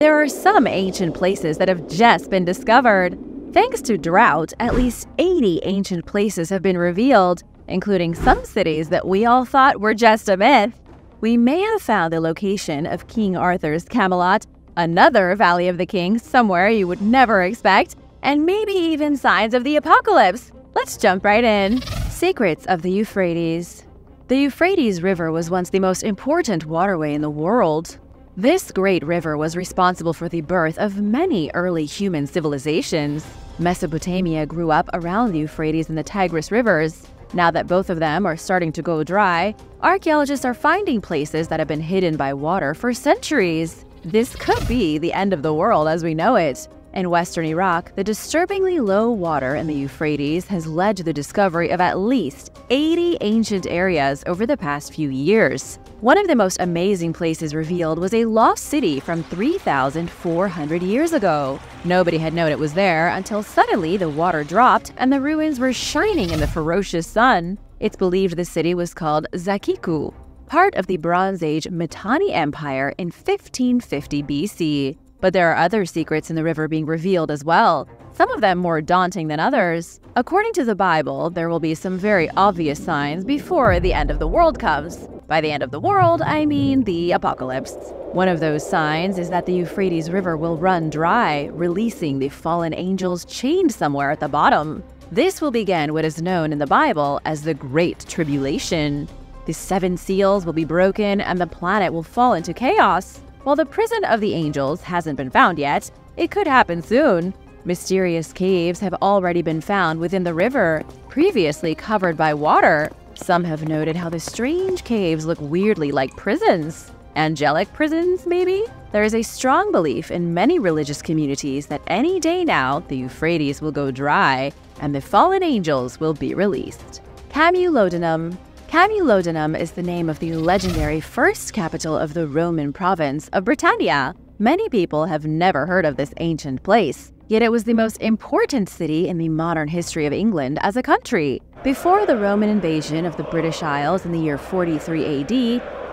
There are some ancient places that have just been discovered. Thanks to drought, at least 80 ancient places have been revealed, including some cities that we all thought were just a myth. We may have found the location of King Arthur's Camelot, another Valley of the Kings somewhere you would never expect, and maybe even signs of the apocalypse. Let's jump right in. Secrets of the Euphrates. The Euphrates River was once the most important waterway in the world. This great river was responsible for the birth of many early human civilizations. Mesopotamia grew up around the Euphrates and the Tigris rivers. Now that both of them are starting to go dry, archaeologists are finding places that have been hidden by water for centuries. This could be the end of the world as we know it. In Western Iraq, the disturbingly low water in the Euphrates has led to the discovery of at least 80 ancient areas over the past few years. One of the most amazing places revealed was a lost city from 3,400 years ago. Nobody had known it was there until suddenly the water dropped and the ruins were shining in the ferocious sun. It's believed the city was called Zakikku, part of the Bronze Age Mitanni Empire in 1550 BC. But there are other secrets in the river being revealed as well, some of them more daunting than others. According to the Bible, there will be some very obvious signs before the end of the world comes. By the end of the world, I mean the apocalypse. One of those signs is that the Euphrates River will run dry, releasing the fallen angels chained somewhere at the bottom. This will begin what is known in the Bible as the Great Tribulation. The seven seals will be broken and the planet will fall into chaos. While the prison of the angels hasn't been found yet, it could happen soon. Mysterious caves have already been found within the river, previously covered by water. Some have noted how the strange caves look weirdly like prisons. Angelic prisons, maybe? There is a strong belief in many religious communities that any day now, the Euphrates will go dry and the fallen angels will be released. Camulodunum. Camulodunum is the name of the legendary first capital of the Roman province of Britannia. Many people have never heard of this ancient place. Yet it was the most important city in the modern history of England as a country. Before the Roman invasion of the British Isles in the year 43 AD,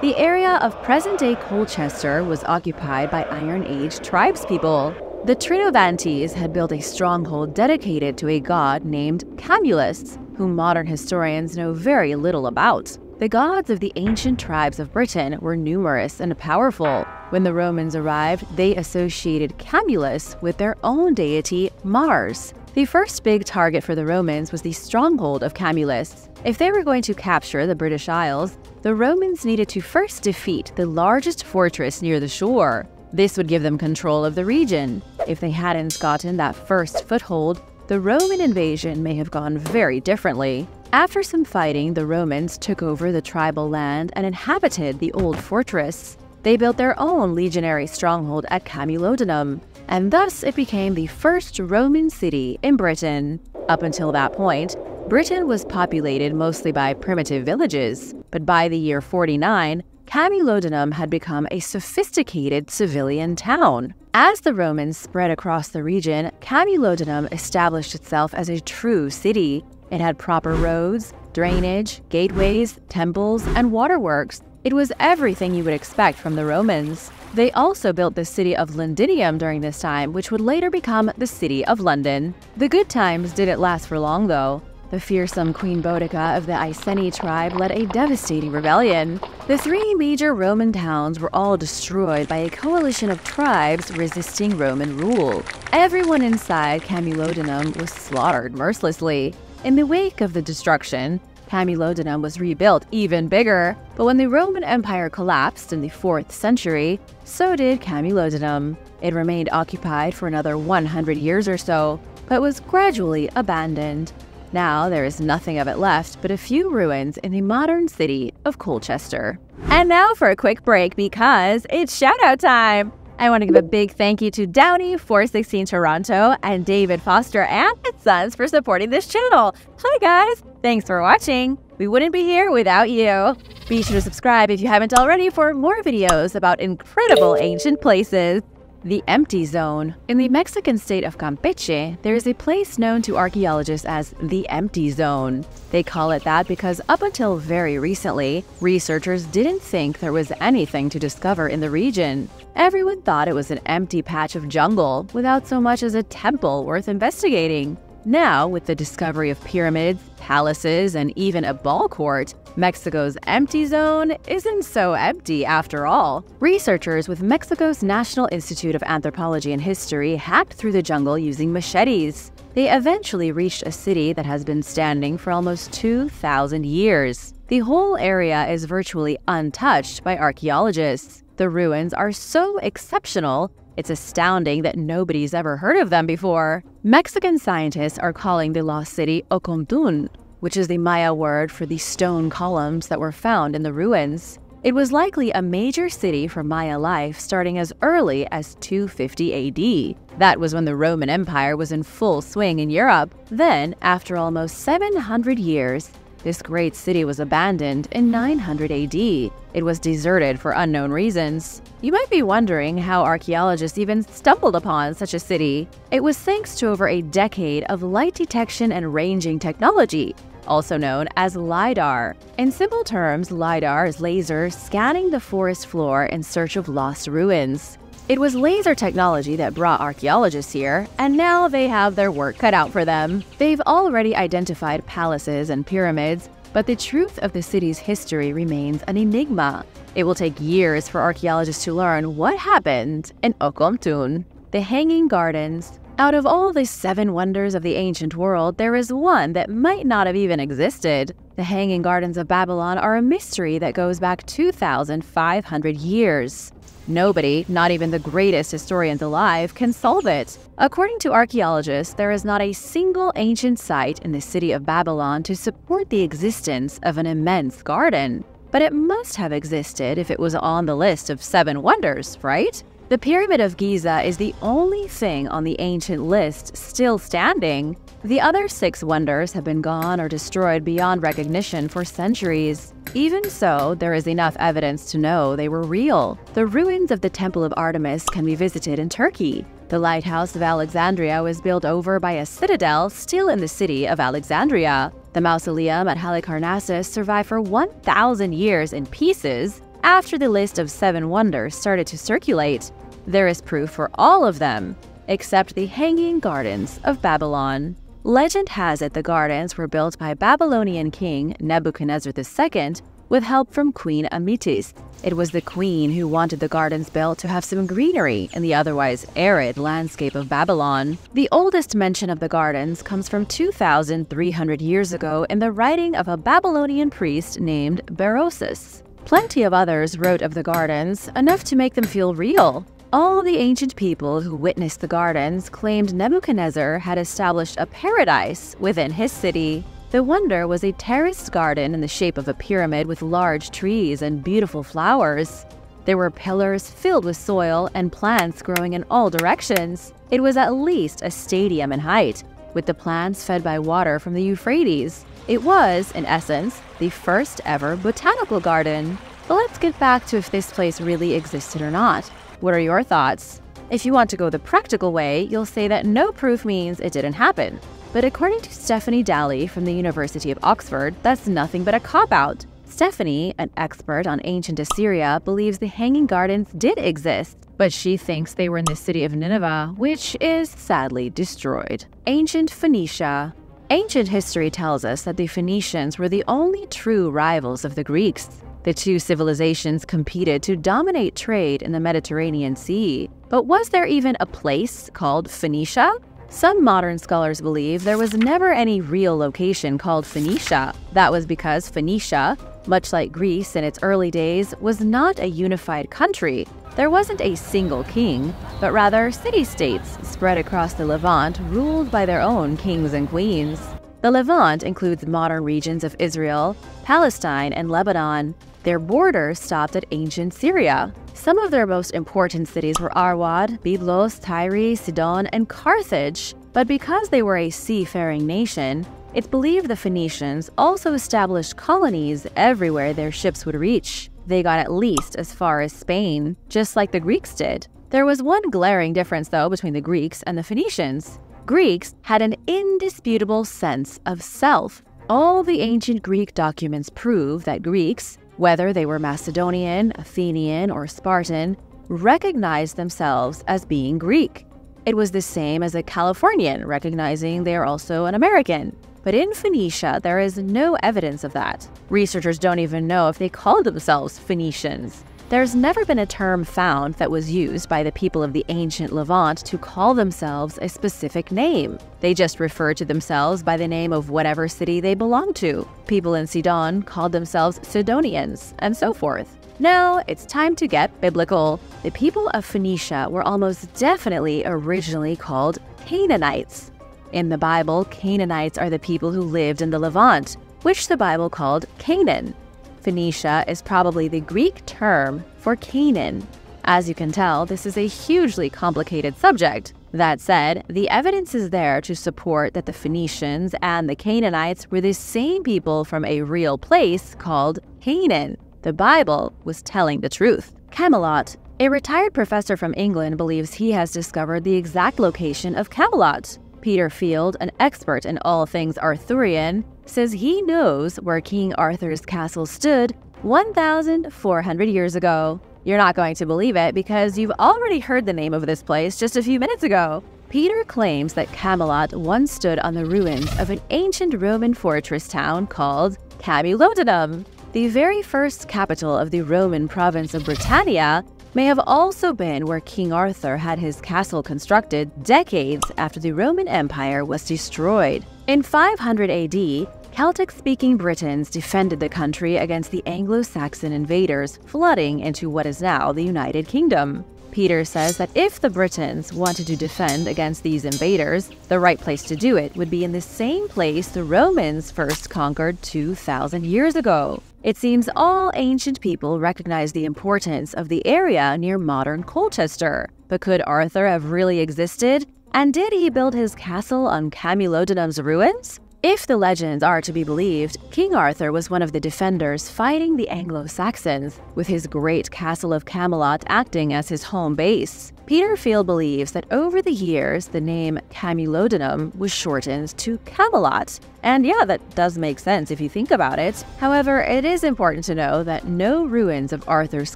the area of present-day Colchester was occupied by Iron Age tribespeople. The Trinovantes had built a stronghold dedicated to a god named Camulus, whom modern historians know very little about. The gods of the ancient tribes of Britain were numerous and powerful. When the Romans arrived, they associated Camulus with their own deity, Mars. The first big target for the Romans was the stronghold of Camulus. If they were going to capture the British Isles, the Romans needed to first defeat the largest fortress near the shore. This would give them control of the region. If they hadn't gotten that first foothold, the Roman invasion may have gone very differently. After some fighting, the Romans took over the tribal land and inhabited the old fortress. They built their own legionary stronghold at Camulodunum, and thus it became the first Roman city in Britain. Up until that point, Britain was populated mostly by primitive villages, but by the year 49, Camulodunum had become a sophisticated civilian town. As the Romans spread across the region, Camulodunum established itself as a true city. It had proper roads, drainage, gateways, temples, and waterworks. It was everything you would expect from the Romans. They also built the city of Londinium during this time, which would later become the city of London. The good times didn't last for long, though. The fearsome Queen Boudica of the Iceni tribe led a devastating rebellion. The three major Roman towns were all destroyed by a coalition of tribes resisting Roman rule. Everyone inside Camulodunum was slaughtered mercilessly. In the wake of the destruction, Camulodunum was rebuilt even bigger. But when the Roman Empire collapsed in the 4th century, so did Camulodunum. It remained occupied for another 100 years or so, but was gradually abandoned. Now there is nothing of it left but a few ruins in the modern city of Colchester. And now for a quick break because it's shout-out time! I want to give a big thank you to Downey416 Toronto and David Foster and his sons for supporting this channel. Hi guys! Thanks for watching! We wouldn't be here without you! Be sure to subscribe if you haven't already for more videos about incredible ancient places. the empty zone. In the Mexican state of Campeche, there is a place known to archaeologists as the empty zone. They call it that because up until very recently, researchers didn't think there was anything to discover in the region. Everyone thought it was an empty patch of jungle without so much as a temple worth investigating. Now, with the discovery of pyramids, palaces, and even a ball court, Mexico's empty zone isn't so empty after all. Researchers with Mexico's National Institute of Anthropology and History hacked through the jungle using machetes. They eventually reached a city that has been standing for almost 2,000 years. The whole area is virtually untouched by archaeologists. The ruins are so exceptional, it's astounding that nobody's ever heard of them before. Mexican scientists are calling the lost city Ocontun, which is the Maya word for the stone columns that were found in the ruins. It was likely a major city for Maya life starting as early as 250 AD. That was when the Roman Empire was in full swing in Europe. Then, after almost 700 years, this great city was abandoned in 900 AD. It was deserted for unknown reasons. You might be wondering how archaeologists even stumbled upon such a city. It was thanks to over a decade of light detection and ranging technology, also known as LIDAR. In simple terms, LIDAR is laser scanning the forest floor in search of lost ruins. It was laser technology that brought archaeologists here, and now they have their work cut out for them. They've already identified palaces and pyramids, but the truth of the city's history remains an enigma. It will take years for archaeologists to learn what happened in Ocontun. The Hanging Gardens. Out of all the 7 wonders of the ancient world, there is one that might not have even existed. The Hanging Gardens of Babylon are a mystery that goes back 2,500 years. Nobody, not even the greatest historians alive, can solve it. According to archaeologists, there is not a single ancient site in the city of Babylon to support the existence of an immense garden. But it must have existed if it was on the list of 7 wonders, right? The Pyramid of Giza is the only thing on the ancient list still standing. The other 6 wonders have been gone or destroyed beyond recognition for centuries. Even so, there is enough evidence to know they were real. The ruins of the Temple of Artemis can be visited in Turkey. The Lighthouse of Alexandria was built over by a citadel still in the city of Alexandria. The mausoleum at Halicarnassus survived for 1,000 years in pieces after the list of 7 wonders started to circulate. There is proof for all of them, except the Hanging Gardens of Babylon. Legend has it the gardens were built by Babylonian king Nebuchadnezzar II with help from Queen Amytis. It was the queen who wanted the gardens built to have some greenery in the otherwise arid landscape of Babylon. The oldest mention of the gardens comes from 2,300 years ago in the writing of a Babylonian priest named Berosus. Plenty of others wrote of the gardens, enough to make them feel real. All the ancient people who witnessed the gardens claimed Nebuchadnezzar had established a paradise within his city. The wonder was a terraced garden in the shape of a pyramid with large trees and beautiful flowers. There were pillars filled with soil and plants growing in all directions. It was at least a stadium in height, with the plants fed by water from the Euphrates. It was, in essence, the first ever botanical garden. But let's get back to if this place really existed or not. What are your thoughts? If you want to go the practical way, you'll say that no proof means it didn't happen. But according to Stephanie Daly from the University of Oxford, that's nothing but a cop-out. Stephanie, an expert on ancient Assyria, believes the Hanging Gardens did exist, but she thinks they were in the city of Nineveh, which is sadly destroyed. Ancient Phoenicia. Ancient history tells us that the Phoenicians were the only true rivals of the Greeks. The two civilizations competed to dominate trade in the Mediterranean Sea. But was there even a place called Phoenicia? Some modern scholars believe there was never any real location called Phoenicia. That was because Phoenicia, much like Greece in its early days, was not a unified country. There wasn't a single king, but rather city-states spread across the Levant ruled by their own kings and queens. The Levant includes modern regions of Israel, Palestine, and Lebanon. Their borders stopped at ancient Syria. Some of their most important cities were Arwad, Byblos, Tyre, Sidon, and Carthage. But because they were a seafaring nation, it's believed the Phoenicians also established colonies everywhere their ships would reach. They got at least as far as Spain, just like the Greeks did. There was one glaring difference, though, between the Greeks and the Phoenicians. Greeks had an indisputable sense of self. All the ancient Greek documents prove that Greeks, whether they were Macedonian, Athenian, or Spartan, recognized themselves as being Greek. It was the same as a Californian recognizing they are also an American. But in Phoenicia, there is no evidence of that. Researchers don't even know if they called themselves Phoenicians. There's never been a term found that was used by the people of the ancient Levant to call themselves a specific name. They just referred to themselves by the name of whatever city they belonged to. People in Sidon called themselves Sidonians, and so forth. Now, it's time to get biblical. The people of Phoenicia were almost definitely originally called Canaanites. In the Bible, Canaanites are the people who lived in the Levant, which the Bible called Canaan. Phoenicia is probably the Greek term for Canaan. As you can tell, this is a hugely complicated subject. That said, the evidence is there to support that the Phoenicians and the Canaanites were the same people from a real place called Canaan. The Bible was telling the truth. Camelot. A retired professor from England believes he has discovered the exact location of Camelot. Peter Field, an expert in all things Arthurian, says he knows where King Arthur's castle stood 1,400 years ago. You're not going to believe it because you've already heard the name of this place just a few minutes ago. Peter claims that Camelot once stood on the ruins of an ancient Roman fortress town called Camulodunum. The very first capital of the Roman province of Britannia may have also been where King Arthur had his castle constructed decades after the Roman Empire was destroyed. In 500 AD, Celtic-speaking Britons defended the country against the Anglo-Saxon invaders flooding into what is now the United Kingdom. Peter says that if the Britons wanted to defend against these invaders, the right place to do it would be in the same place the Romans first conquered 2,000 years ago. It seems all ancient people recognize the importance of the area near modern Colchester. But could Arthur have really existed? And did he build his castle on Camulodunum's ruins? If the legends are to be believed, King Arthur was one of the defenders fighting the Anglo-Saxons, with his great castle of Camelot acting as his home base. Peter Field believes that over the years, the name Camulodunum was shortened to Camelot. And yeah, that does make sense if you think about it. However, it is important to know that no ruins of Arthur's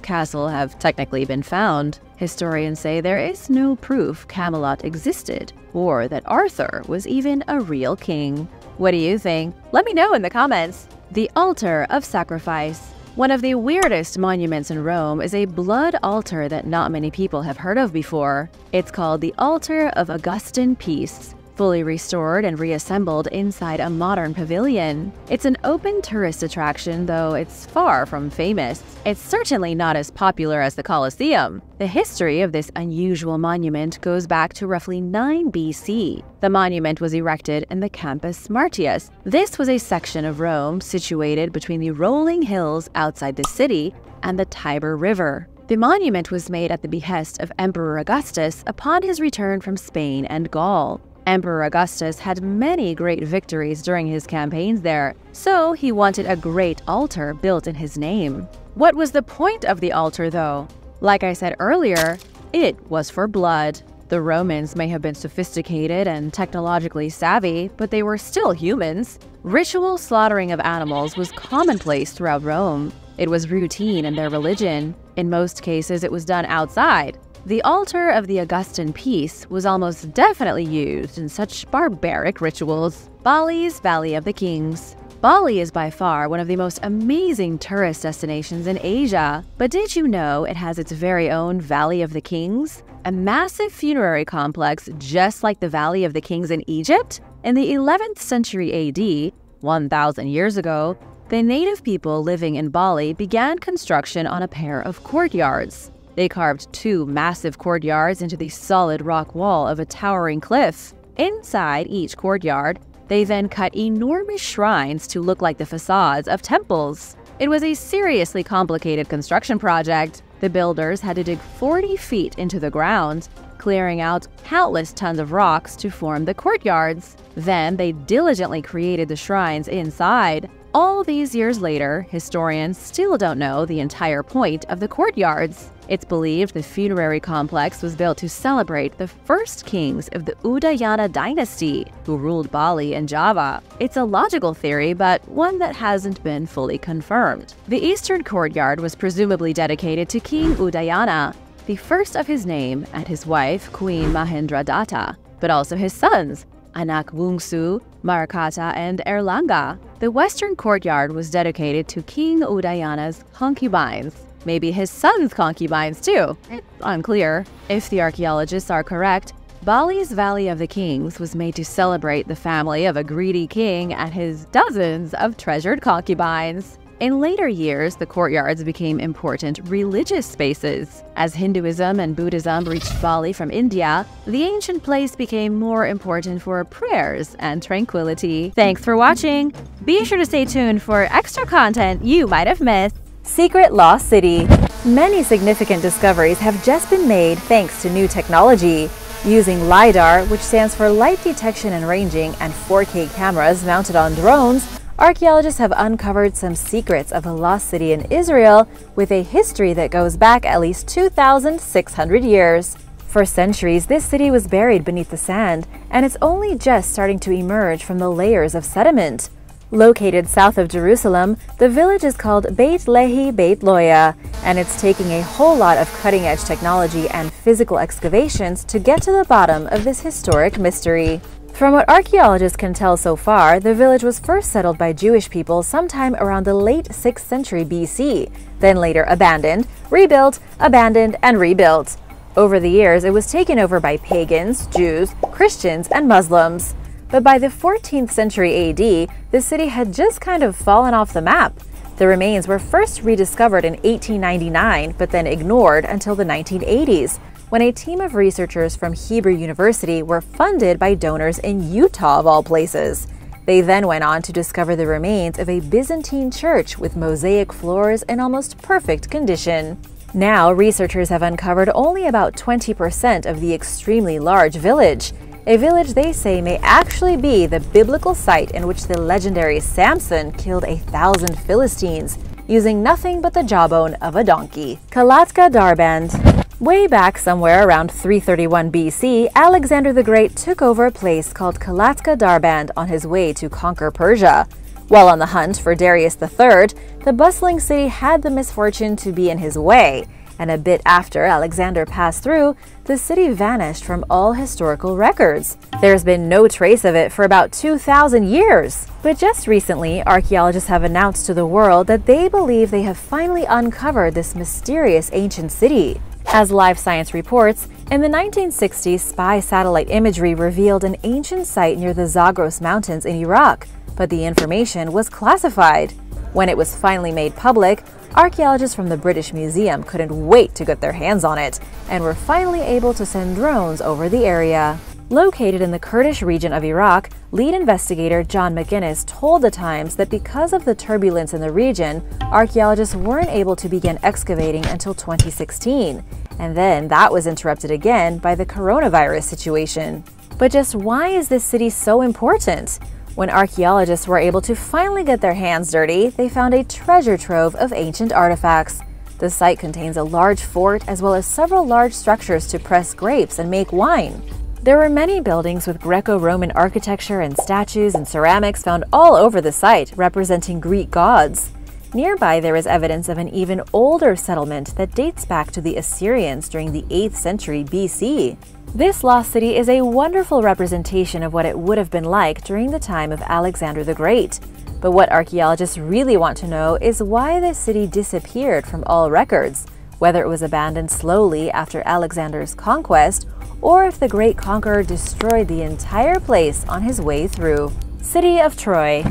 castle have technically been found. Historians say there is no proof Camelot existed, or that Arthur was even a real king. What do you think? Let me know in the comments! The Altar of Sacrifice. One of the weirdest monuments in Rome is a blood altar that not many people have heard of before. It's called the Altar of Augustan Peace, fully restored and reassembled inside a modern pavilion. It's an open tourist attraction, though it's far from famous. It's certainly not as popular as the Colosseum. The history of this unusual monument goes back to roughly 9 BC. The monument was erected in the Campus Martius. This was a section of Rome situated between the rolling hills outside the city and the Tiber River. The monument was made at the behest of Emperor Augustus upon his return from Spain and Gaul. Emperor Augustus had many great victories during his campaigns there, so he wanted a great altar built in his name. What was the point of the altar, though? Like I said earlier, it was for blood. The Romans may have been sophisticated and technologically savvy, but they were still humans. Ritual slaughtering of animals was commonplace throughout Rome. It was routine in their religion. In most cases, it was done outside. The altar of the Augustan Peace was almost definitely used in such barbaric rituals. Bali's Valley of the Kings. Bali is by far one of the most amazing tourist destinations in Asia. But did you know it has its very own Valley of the Kings? A massive funerary complex just like the Valley of the Kings in Egypt? In the 11th century AD, 1,000 years ago, the native people living in Bali began construction on a pair of courtyards. They carved 2 massive courtyards into the solid rock wall of a towering cliff. Inside each courtyard, they then cut enormous shrines to look like the facades of temples. It was a seriously complicated construction project. The builders had to dig 40 feet into the ground, clearing out countless tons of rocks to form the courtyards. Then they diligently created the shrines inside. All these years later, historians still don't know the entire point of the courtyards. It's believed the funerary complex was built to celebrate the first kings of the Udayana dynasty, who ruled Bali and Java. It's a logical theory, but one that hasn't been fully confirmed. The eastern courtyard was presumably dedicated to King Udayana, the first of his name, and his wife, Queen Mahendradatta, but also his sons, Anak Wungsu, Marakata, and Erlanga. The western courtyard was dedicated to King Udayana's concubines, maybe his son's concubines too. It's unclear. If the archaeologists are correct, Bali's Valley of the Kings was made to celebrate the family of a greedy king and his dozens of treasured concubines. In later years, the courtyards became important religious spaces. As Hinduism and Buddhism reached Bali from India, the ancient place became more important for prayers and tranquility. Thanks for watching! Be sure to stay tuned for extra content you might have missed. Secret Lost City. Many significant discoveries have just been made thanks to new technology. Using LIDAR, which stands for Light Detection and Ranging, and 4K cameras mounted on drones, archaeologists have uncovered some secrets of a lost city in Israel with a history that goes back at least 2,600 years. For centuries, this city was buried beneath the sand, and it's only just starting to emerge from the layers of sediment. Located south of Jerusalem, the village is called Beit Lehi Beit Loya, and it's taking a whole lot of cutting-edge technology and physical excavations to get to the bottom of this historic mystery. From what archaeologists can tell so far, the village was first settled by Jewish people sometime around the late 6th century BC, then later abandoned, rebuilt, abandoned, and rebuilt. Over the years, it was taken over by pagans, Jews, Christians, and Muslims. But by the 14th century AD, the city had just kind of fallen off the map. The remains were first rediscovered in 1899, but then ignored until the 1980s. When a team of researchers from Hebrew University were funded by donors in Utah of all places. They then went on to discover the remains of a Byzantine church with mosaic floors in almost perfect condition. Now, researchers have uncovered only about 20% of the extremely large village, a village they say may actually be the biblical site in which the legendary Samson killed 1,000 Philistines, using nothing but the jawbone of a donkey. Kalatka Darband. Way back somewhere around 331 BC, Alexander the Great took over a place called Kalatka Darband on his way to conquer Persia. While on the hunt for Darius III, the bustling city had the misfortune to be in his way, and a bit after Alexander passed through, the city vanished from all historical records. There's been no trace of it for about 2,000 years. But just recently, archaeologists have announced to the world that they believe they have finally uncovered this mysterious ancient city. As Live Science reports, in the 1960s, spy satellite imagery revealed an ancient site near the Zagros Mountains in Iraq, but the information was classified. When it was finally made public, archaeologists from the British Museum couldn't wait to get their hands on it, and were finally able to send drones over the area. Located in the Kurdish region of Iraq, lead investigator John McGuinness told The Times that because of the turbulence in the region, archaeologists weren't able to begin excavating until 2016, and then that was interrupted again by the coronavirus situation. But just why is this city so important? When archaeologists were able to finally get their hands dirty, they found a treasure trove of ancient artifacts. The site contains a large fort as well as several large structures to press grapes and make wine. There were many buildings with Greco-Roman architecture and statues and ceramics found all over the site, representing Greek gods. Nearby, there is evidence of an even older settlement that dates back to the Assyrians during the 8th century BC. This lost city is a wonderful representation of what it would have been like during the time of Alexander the Great. But what archaeologists really want to know is why this city disappeared from all records, whether it was abandoned slowly after Alexander's conquest, or if the great conqueror destroyed the entire place on his way through. City of Troy.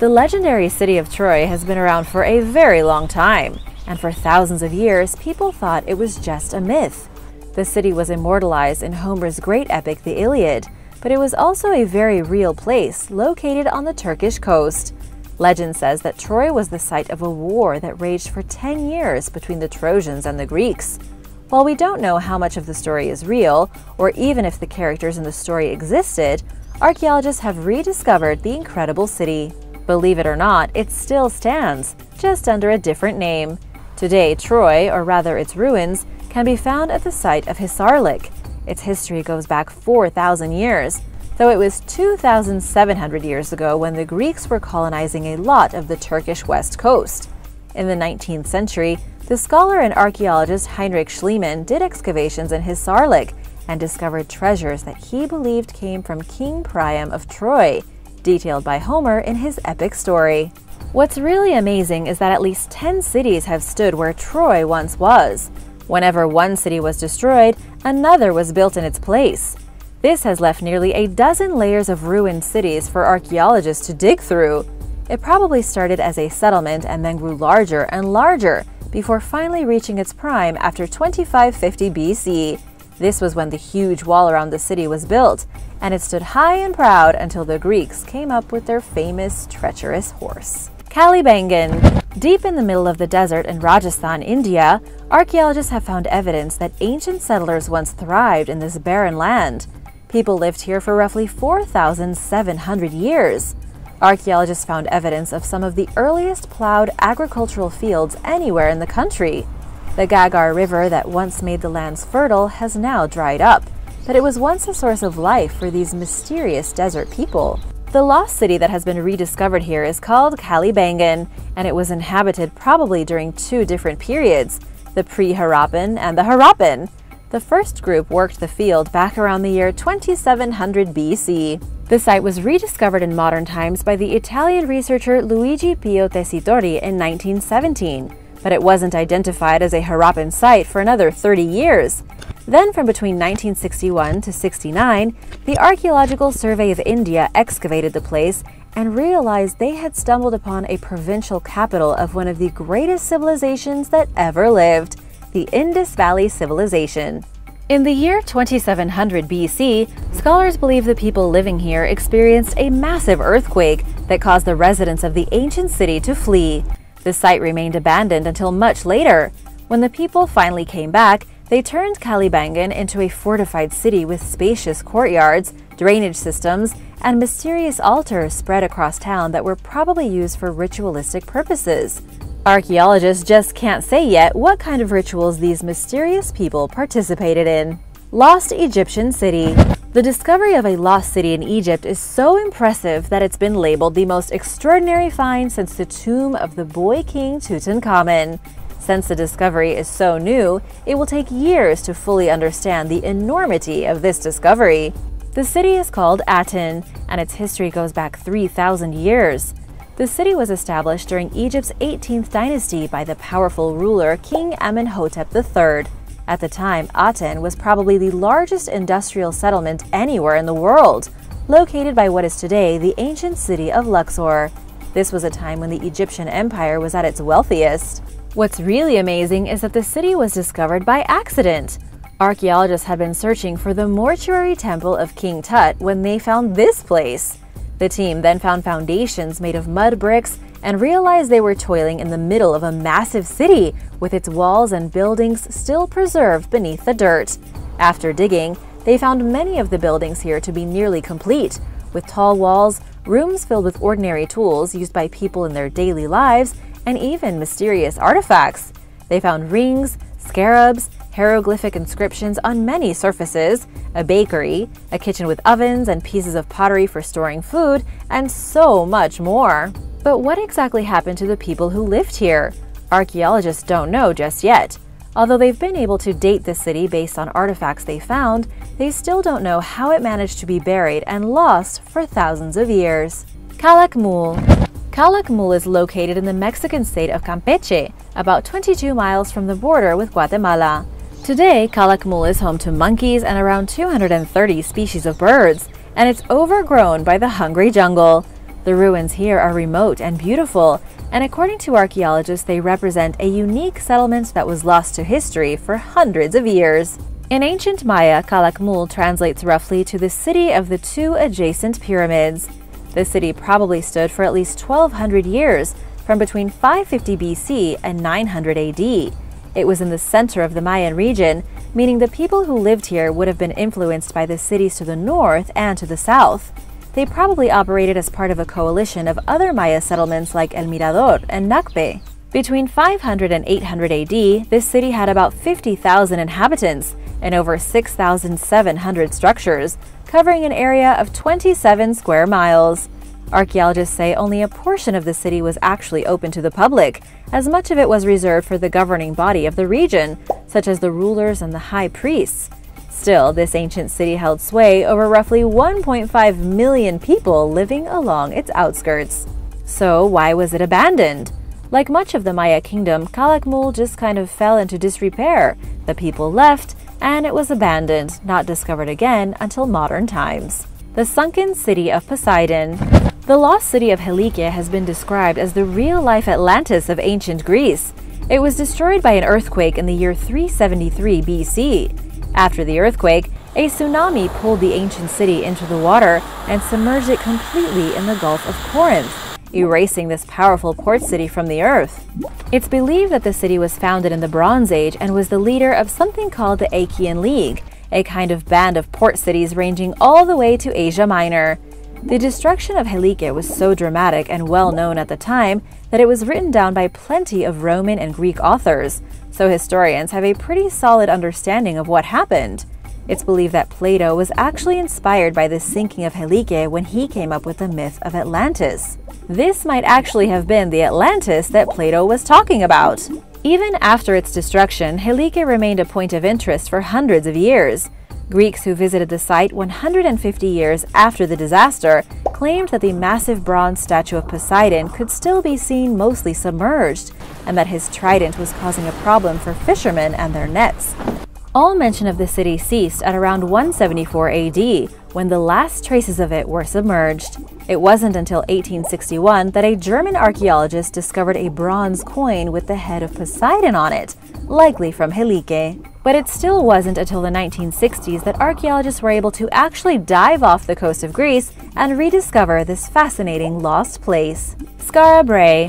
The legendary city of Troy has been around for a very long time, and for thousands of years, people thought it was just a myth. The city was immortalized in Homer's great epic, the Iliad, but it was also a very real place located on the Turkish coast. Legend says that Troy was the site of a war that raged for 10 years between the Trojans and the Greeks. While we don't know how much of the story is real, or even if the characters in the story existed, archaeologists have rediscovered the incredible city. Believe it or not, it still stands, just under a different name. Today, Troy, or rather its ruins, can be found at the site of Hisarlik. Its history goes back 4,000 years, though it was 2,700 years ago when the Greeks were colonizing a lot of the Turkish west coast. In the 19th century, the scholar and archaeologist Heinrich Schliemann did excavations in Hisarlik and discovered treasures that he believed came from King Priam of Troy, detailed by Homer in his epic story. What's really amazing is that at least 10 cities have stood where Troy once was. Whenever one city was destroyed, another was built in its place. This has left nearly a dozen layers of ruined cities for archaeologists to dig through. It probably started as a settlement and then grew larger and larger before finally reaching its prime after 2550 BC. This was when the huge wall around the city was built, and it stood high and proud until the Greeks came up with their famous treacherous horse. Kalibangan. Deep in the middle of the desert in Rajasthan, India, archaeologists have found evidence that ancient settlers once thrived in this barren land. People lived here for roughly 4,700 years. Archaeologists found evidence of some of the earliest plowed agricultural fields anywhere in the country. The Gagar River that once made the lands fertile has now dried up, but it was once a source of life for these mysterious desert people. The lost city that has been rediscovered here is called Kalibangan, and it was inhabited probably during two different periods, the pre-Harappan and the Harappan. The first group worked the field back around the year 2700 BC. The site was rediscovered in modern times by the Italian researcher Luigi Pio Tessitori in 1917, but it wasn't identified as a Harappan site for another 30 years. Then, from between 1961 to 69, the Archaeological Survey of India excavated the place and realized they had stumbled upon a provincial capital of one of the greatest civilizations that ever lived, the Indus Valley Civilization. In the year 2700 BC, scholars believe the people living here experienced a massive earthquake that caused the residents of the ancient city to flee. The site remained abandoned until much later. When the people finally came back, they turned Kalibangan into a fortified city with spacious courtyards, drainage systems, and mysterious altars spread across town that were probably used for ritualistic purposes. Archaeologists just can't say yet what kind of rituals these mysterious people participated in. Lost Egyptian City. The discovery of a lost city in Egypt is so impressive that it's been labeled the most extraordinary find since the tomb of the boy king Tutankhamun. Since the discovery is so new, it will take years to fully understand the enormity of this discovery. The city is called Aten, and its history goes back 3,000 years. The city was established during Egypt's 18th dynasty by the powerful ruler King Amenhotep III. At the time, Aten was probably the largest industrial settlement anywhere in the world, located by what is today the ancient city of Luxor. This was a time when the Egyptian Empire was at its wealthiest. What's really amazing is that the city was discovered by accident. Archaeologists had been searching for the mortuary temple of King Tut when they found this place. The team then found foundations made of mud bricks and realized they were toiling in the middle of a massive city with its walls and buildings still preserved beneath the dirt. After digging, they found many of the buildings here to be nearly complete, with tall walls, rooms filled with ordinary tools used by people in their daily lives, and even mysterious artifacts. They found rings, scarabs, hieroglyphic inscriptions on many surfaces, a bakery, a kitchen with ovens and pieces of pottery for storing food, and so much more. But what exactly happened to the people who lived here? Archaeologists don't know just yet. Although they've been able to date the city based on artifacts they found, they still don't know how it managed to be buried and lost for thousands of years. Calakmul. Calakmul is located in the Mexican state of Campeche, about 22 miles from the border with Guatemala. Today, Calakmul is home to monkeys and around 230 species of birds, and it's overgrown by the hungry jungle. The ruins here are remote and beautiful, and according to archaeologists, they represent a unique settlement that was lost to history for hundreds of years. In ancient Maya, Calakmul translates roughly to the city of the two adjacent pyramids. The city probably stood for at least 1,200 years, from between 550 BC and 900 AD. It was in the center of the Mayan region, meaning the people who lived here would have been influenced by the cities to the north and to the south. They probably operated as part of a coalition of other Maya settlements like El Mirador and Nakpe. Between 500 and 800 AD, this city had about 50,000 inhabitants and over 6,700 structures, covering an area of 27 square miles. Archaeologists say only a portion of the city was actually open to the public, as much of it was reserved for the governing body of the region, such as the rulers and the high priests. Still, this ancient city held sway over roughly 1.5 million people living along its outskirts. So why was it abandoned? Like much of the Maya kingdom, Calakmul just kind of fell into disrepair. The people left, and it was abandoned, not discovered again until modern times. The sunken city of Poseidon. The lost city of Helike has been described as the real-life Atlantis of ancient Greece. It was destroyed by an earthquake in the year 373 BC. After the earthquake, a tsunami pulled the ancient city into the water and submerged it completely in the Gulf of Corinth, erasing this powerful port city from the earth. It's believed that the city was founded in the Bronze Age and was the leader of something called the Achaean League, a kind of band of port cities ranging all the way to Asia Minor. The destruction of Helike was so dramatic and well known at the time that it was written down by plenty of Roman and Greek authors, so historians have a pretty solid understanding of what happened. It's believed that Plato was actually inspired by the sinking of Helike when he came up with the myth of Atlantis. This might actually have been the Atlantis that Plato was talking about. Even after its destruction, Helike remained a point of interest for hundreds of years. Greeks who visited the site 150 years after the disaster claimed that the massive bronze statue of Poseidon could still be seen mostly submerged, and that his trident was causing a problem for fishermen and their nets. All mention of the city ceased at around 174 AD, when the last traces of it were submerged. It wasn't until 1861 that a German archaeologist discovered a bronze coin with the head of Poseidon on it, likely from Helike. But it still wasn't until the 1960s that archaeologists were able to actually dive off the coast of Greece and rediscover this fascinating lost place. Skara Brae.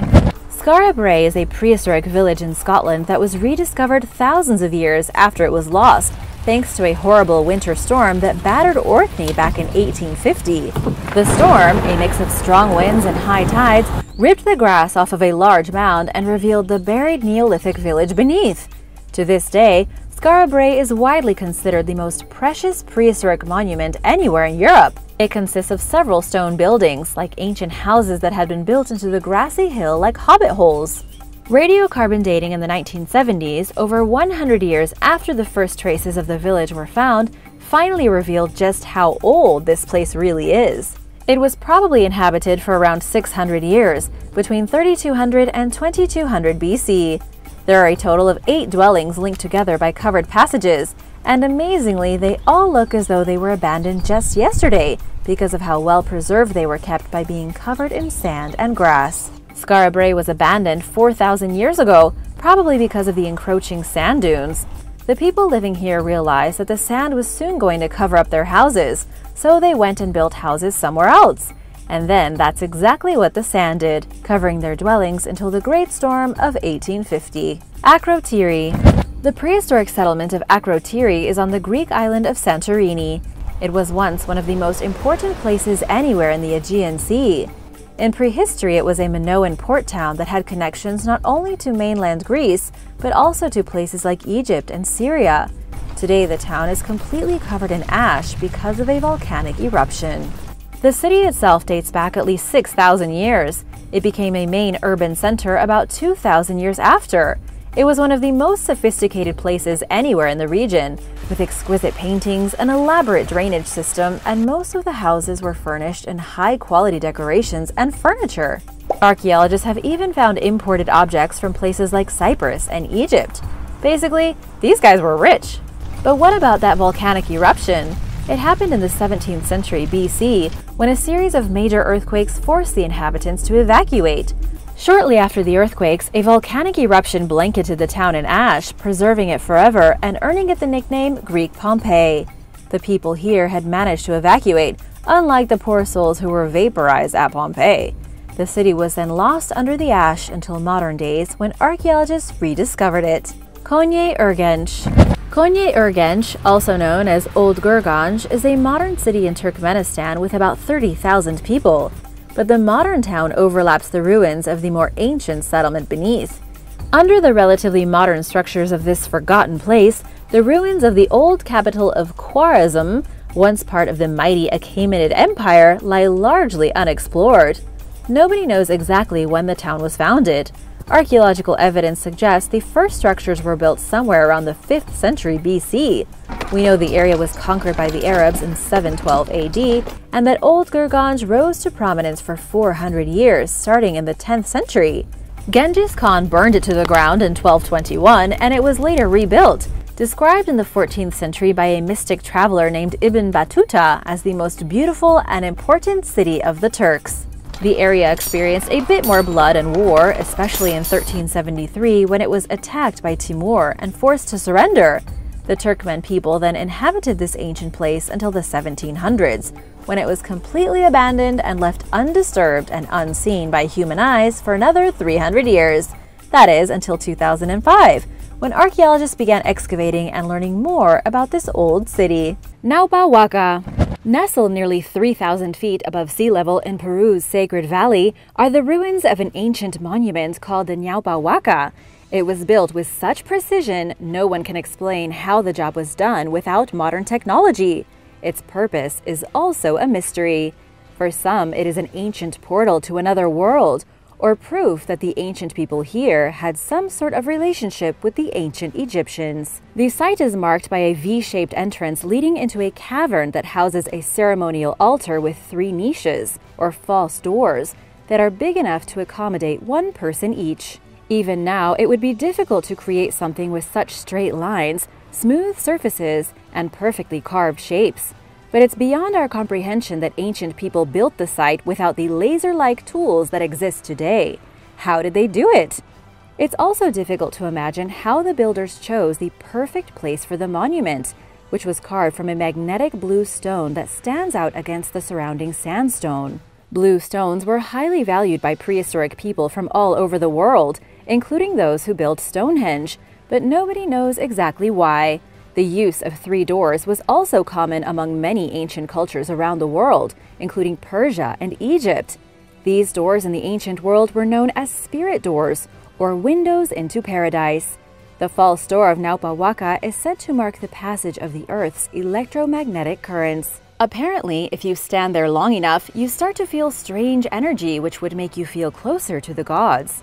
Skara Brae is a prehistoric village in Scotland that was rediscovered thousands of years after it was lost, thanks to a horrible winter storm that battered Orkney back in 1850. The storm, a mix of strong winds and high tides, ripped the grass off of a large mound and revealed the buried Neolithic village beneath. To this day, Skara Brae is widely considered the most precious prehistoric monument anywhere in Europe. It consists of several stone buildings, like ancient houses that had been built into the grassy hill like hobbit holes. Radiocarbon dating in the 1970s, over 100 years after the first traces of the village were found, finally revealed just how old this place really is. It was probably inhabited for around 600 years, between 3200 and 2200 BC. There are a total of 8 dwellings linked together by covered passages, and amazingly, they all look as though they were abandoned just yesterday because of how well preserved they were kept by being covered in sand and grass. Skara Brae was abandoned 4,000 years ago, probably because of the encroaching sand dunes. The people living here realized that the sand was soon going to cover up their houses, so they went and built houses somewhere else. And then that's exactly what the sand did, covering their dwellings until the Great Storm of 1850. Akrotiri. The prehistoric settlement of Akrotiri is on the Greek island of Santorini. It was once one of the most important places anywhere in the Aegean Sea. In prehistory, it was a Minoan port town that had connections not only to mainland Greece, but also to places like Egypt and Syria. Today, the town is completely covered in ash because of a volcanic eruption. The city itself dates back at least 6,000 years. It became a main urban center about 2,000 years after. It was one of the most sophisticated places anywhere in the region, with exquisite paintings, an elaborate drainage system, and most of the houses were furnished in high-quality decorations and furniture. Archaeologists have even found imported objects from places like Cyprus and Egypt. Basically, these guys were rich. But what about that volcanic eruption? It happened in the 17th century BC, when a series of major earthquakes forced the inhabitants to evacuate. Shortly after the earthquakes, a volcanic eruption blanketed the town in ash, preserving it forever and earning it the nickname Greek Pompeii. The people here had managed to evacuate, unlike the poor souls who were vaporized at Pompeii. The city was then lost under the ash until modern days, when archaeologists rediscovered it. Konye Urgench. Konye Urgench, also known as Old Gurganj, is a modern city in Turkmenistan with about 30,000 people. But the modern town overlaps the ruins of the more ancient settlement beneath. Under the relatively modern structures of this forgotten place, the ruins of the old capital of Khwarezm, once part of the mighty Achaemenid Empire, lie largely unexplored. Nobody knows exactly when the town was founded. Archaeological evidence suggests the first structures were built somewhere around the 5th century BC. We know the area was conquered by the Arabs in 712 AD, and that Old Gurganj rose to prominence for 400 years, starting in the 10th century. Genghis Khan burned it to the ground in 1221, and it was later rebuilt, described in the 14th century by a mystic traveler named Ibn Battuta as the most beautiful and important city of the Turks. The area experienced a bit more blood and war, especially in 1373 when it was attacked by Timur and forced to surrender. The Turkmen people then inhabited this ancient place until the 1700s, when it was completely abandoned and left undisturbed and unseen by human eyes for another 300 years. That is, until 2005, when archaeologists began excavating and learning more about this old city. Naupawaka. Nestled nearly 3,000 feet above sea level in Peru's Sacred Valley are the ruins of an ancient monument called the Naupawaka. It was built with such precision, no one can explain how the job was done without modern technology. Its purpose is also a mystery. For some, it is an ancient portal to another world, or proof that the ancient people here had some sort of relationship with the ancient Egyptians. The site is marked by a V-shaped entrance leading into a cavern that houses a ceremonial altar with three niches, or false doors, that are big enough to accommodate one person each. Even now, it would be difficult to create something with such straight lines, smooth surfaces, and perfectly carved shapes. But it's beyond our comprehension that ancient people built the site without the laser-like tools that exist today. How did they do it? It's also difficult to imagine how the builders chose the perfect place for the monument, which was carved from a magnetic blue stone that stands out against the surrounding sandstone. Blue stones were highly valued by prehistoric people from all over the world, including those who built Stonehenge, but nobody knows exactly why. The use of three doors was also common among many ancient cultures around the world, including Persia and Egypt. These doors in the ancient world were known as spirit doors, or windows into paradise. The false door of Naupawaka is said to mark the passage of the Earth's electromagnetic currents. Apparently, if you stand there long enough, you start to feel strange energy which would make you feel closer to the gods.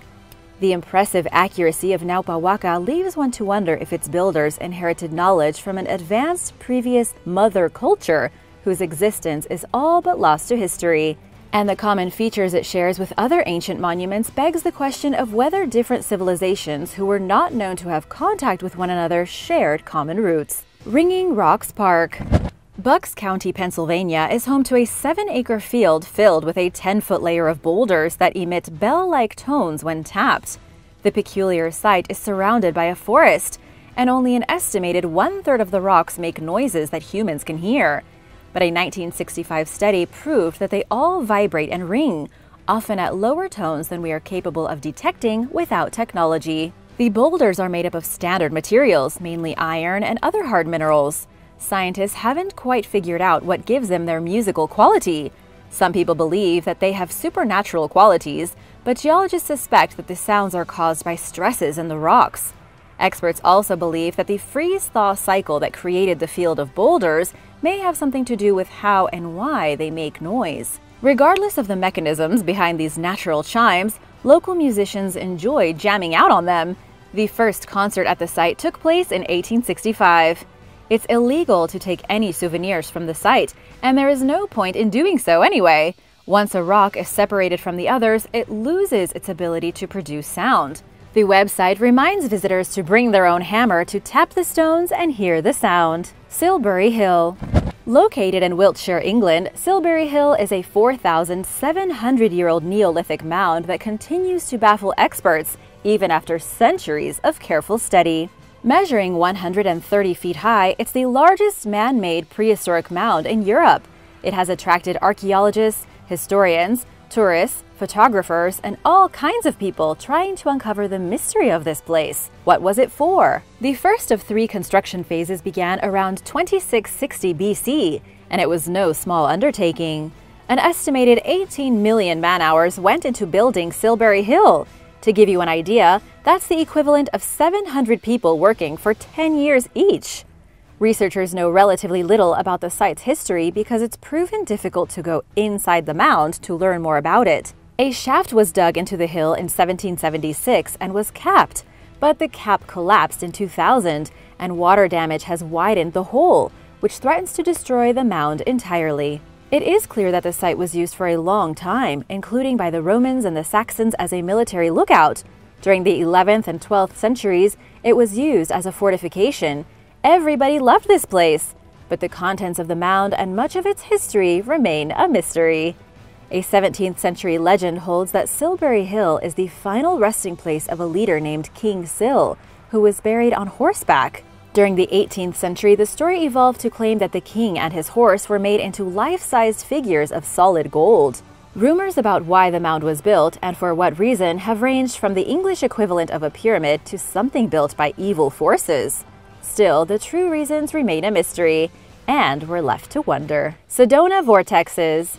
The impressive accuracy of Naupawaka leaves one to wonder if its builders inherited knowledge from an advanced previous mother culture whose existence is all but lost to history. And the common features it shares with other ancient monuments begs the question of whether different civilizations who were not known to have contact with one another shared common roots. Ringing Rocks Park. Bucks County, Pennsylvania is home to a 7-acre field filled with a 10-foot layer of boulders that emit bell-like tones when tapped. The peculiar site is surrounded by a forest, and only an estimated one-third of the rocks make noises that humans can hear. But a 1965 study proved that they all vibrate and ring, often at lower tones than we are capable of detecting without technology. The boulders are made up of standard materials, mainly iron and other hard minerals. Scientists haven't quite figured out what gives them their musical quality. Some people believe that they have supernatural qualities, but geologists suspect that the sounds are caused by stresses in the rocks. Experts also believe that the freeze-thaw cycle that created the field of boulders may have something to do with how and why they make noise. Regardless of the mechanisms behind these natural chimes, local musicians enjoy jamming out on them. The first concert at the site took place in 1865. It's illegal to take any souvenirs from the site, and there is no point in doing so anyway. Once a rock is separated from the others, it loses its ability to produce sound. The website reminds visitors to bring their own hammer to tap the stones and hear the sound. Silbury Hill. Located in Wiltshire, England, Silbury Hill is a 4,700-year-old Neolithic mound that continues to baffle experts, even after centuries of careful study. Measuring 130 feet high, it's the largest man-made prehistoric mound in Europe. It has attracted archaeologists, historians, tourists, photographers, and all kinds of people trying to uncover the mystery of this place. What was it for? The first of three construction phases began around 2660 BC, and it was no small undertaking. An estimated 18 million man-hours went into building Silbury Hill, To give you an idea, that's the equivalent of 700 people working for 10 years each. Researchers know relatively little about the site's history because it's proven difficult to go inside the mound to learn more about it. A shaft was dug into the hill in 1776 and was capped, but the cap collapsed in 2000, and water damage has widened the hole, which threatens to destroy the mound entirely. It is clear that the site was used for a long time, including by the Romans and the Saxons as a military lookout. During the 11th and 12th centuries, it was used as a fortification. Everybody loved this place, but the contents of the mound and much of its history remain a mystery. A 17th century legend holds that Silbury Hill is the final resting place of a leader named King Sil, who was buried on horseback. During the 18th century, the story evolved to claim that the king and his horse were made into life-sized figures of solid gold. Rumors about why the mound was built and for what reason have ranged from the English equivalent of a pyramid to something built by evil forces. Still, the true reasons remain a mystery, and we're left to wonder. Sedona vortexes.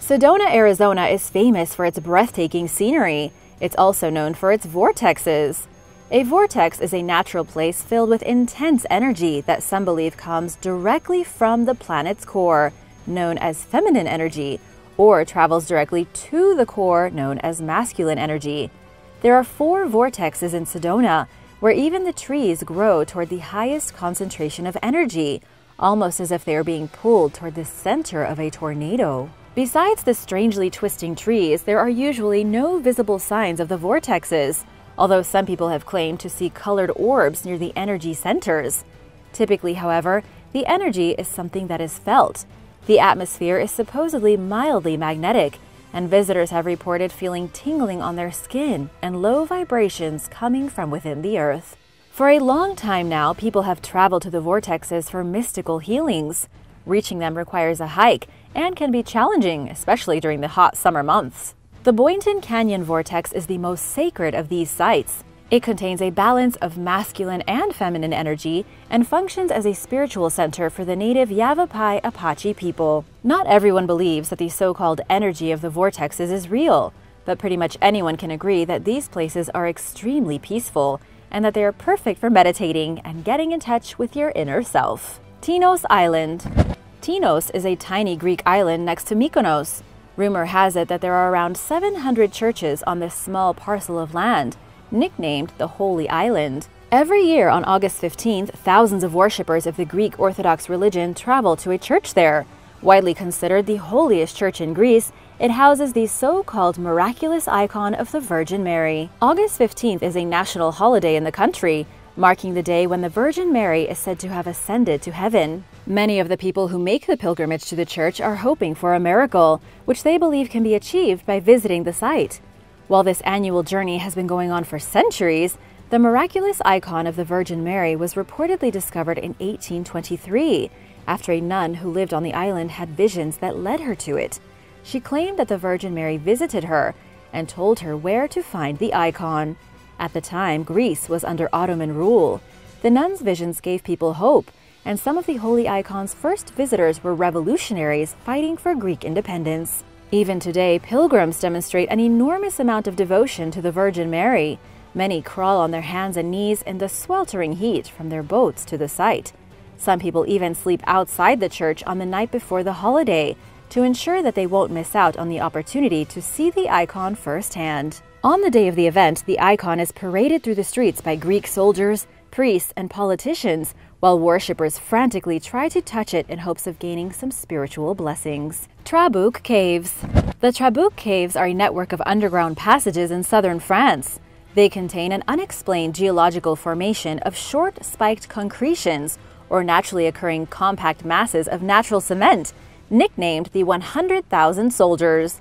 Sedona, Arizona is famous for its breathtaking scenery. It's also known for its vortexes. A vortex is a natural place filled with intense energy that some believe comes directly from the planet's core, known as feminine energy, or travels directly to the core, known as masculine energy. There are 4 vortexes in Sedona, where even the trees grow toward the highest concentration of energy, almost as if they are being pulled toward the center of a tornado. Besides the strangely twisting trees, there are usually no visible signs of the vortexes, although some people have claimed to see colored orbs near the energy centers. Typically, however, the energy is something that is felt. The atmosphere is supposedly mildly magnetic, and visitors have reported feeling tingling on their skin and low vibrations coming from within the earth. For a long time now, people have traveled to the vortexes for mystical healings. Reaching them requires a hike and can be challenging, especially during the hot summer months. The Boynton Canyon Vortex is the most sacred of these sites. It contains a balance of masculine and feminine energy and functions as a spiritual center for the native Yavapai Apache people. Not everyone believes that the so-called energy of the vortexes is real, but pretty much anyone can agree that these places are extremely peaceful and that they are perfect for meditating and getting in touch with your inner self. Tinos Island. Tinos is a tiny Greek island next to Mykonos. Rumor has it that there are around 700 churches on this small parcel of land, nicknamed the Holy Island. Every year on August 15th, thousands of worshippers of the Greek Orthodox religion travel to a church there. Widely considered the holiest church in Greece, it houses the so-called miraculous icon of the Virgin Mary. August 15th is a national holiday in the country, marking the day when the Virgin Mary is said to have ascended to heaven. Many of the people who make the pilgrimage to the church are hoping for a miracle, which they believe can be achieved by visiting the site. While this annual journey has been going on for centuries, the miraculous icon of the Virgin Mary was reportedly discovered in 1823, after a nun who lived on the island had visions that led her to it. She claimed that the Virgin Mary visited her and told her where to find the icon. At the time, Greece was under Ottoman rule. The nuns' visions gave people hope, and some of the holy icon's first visitors were revolutionaries fighting for Greek independence. Even today, pilgrims demonstrate an enormous amount of devotion to the Virgin Mary. Many crawl on their hands and knees in the sweltering heat from their boats to the site. Some people even sleep outside the church on the night before the holiday to ensure that they won't miss out on the opportunity to see the icon firsthand. On the day of the event, the icon is paraded through the streets by Greek soldiers, priests, and politicians, while worshippers frantically try to touch it in hopes of gaining some spiritual blessings. Trabuc Caves. The Trabuc Caves are a network of underground passages in southern France. They contain an unexplained geological formation of short, spiked concretions, or naturally occurring compact masses of natural cement, nicknamed the 100,000 soldiers.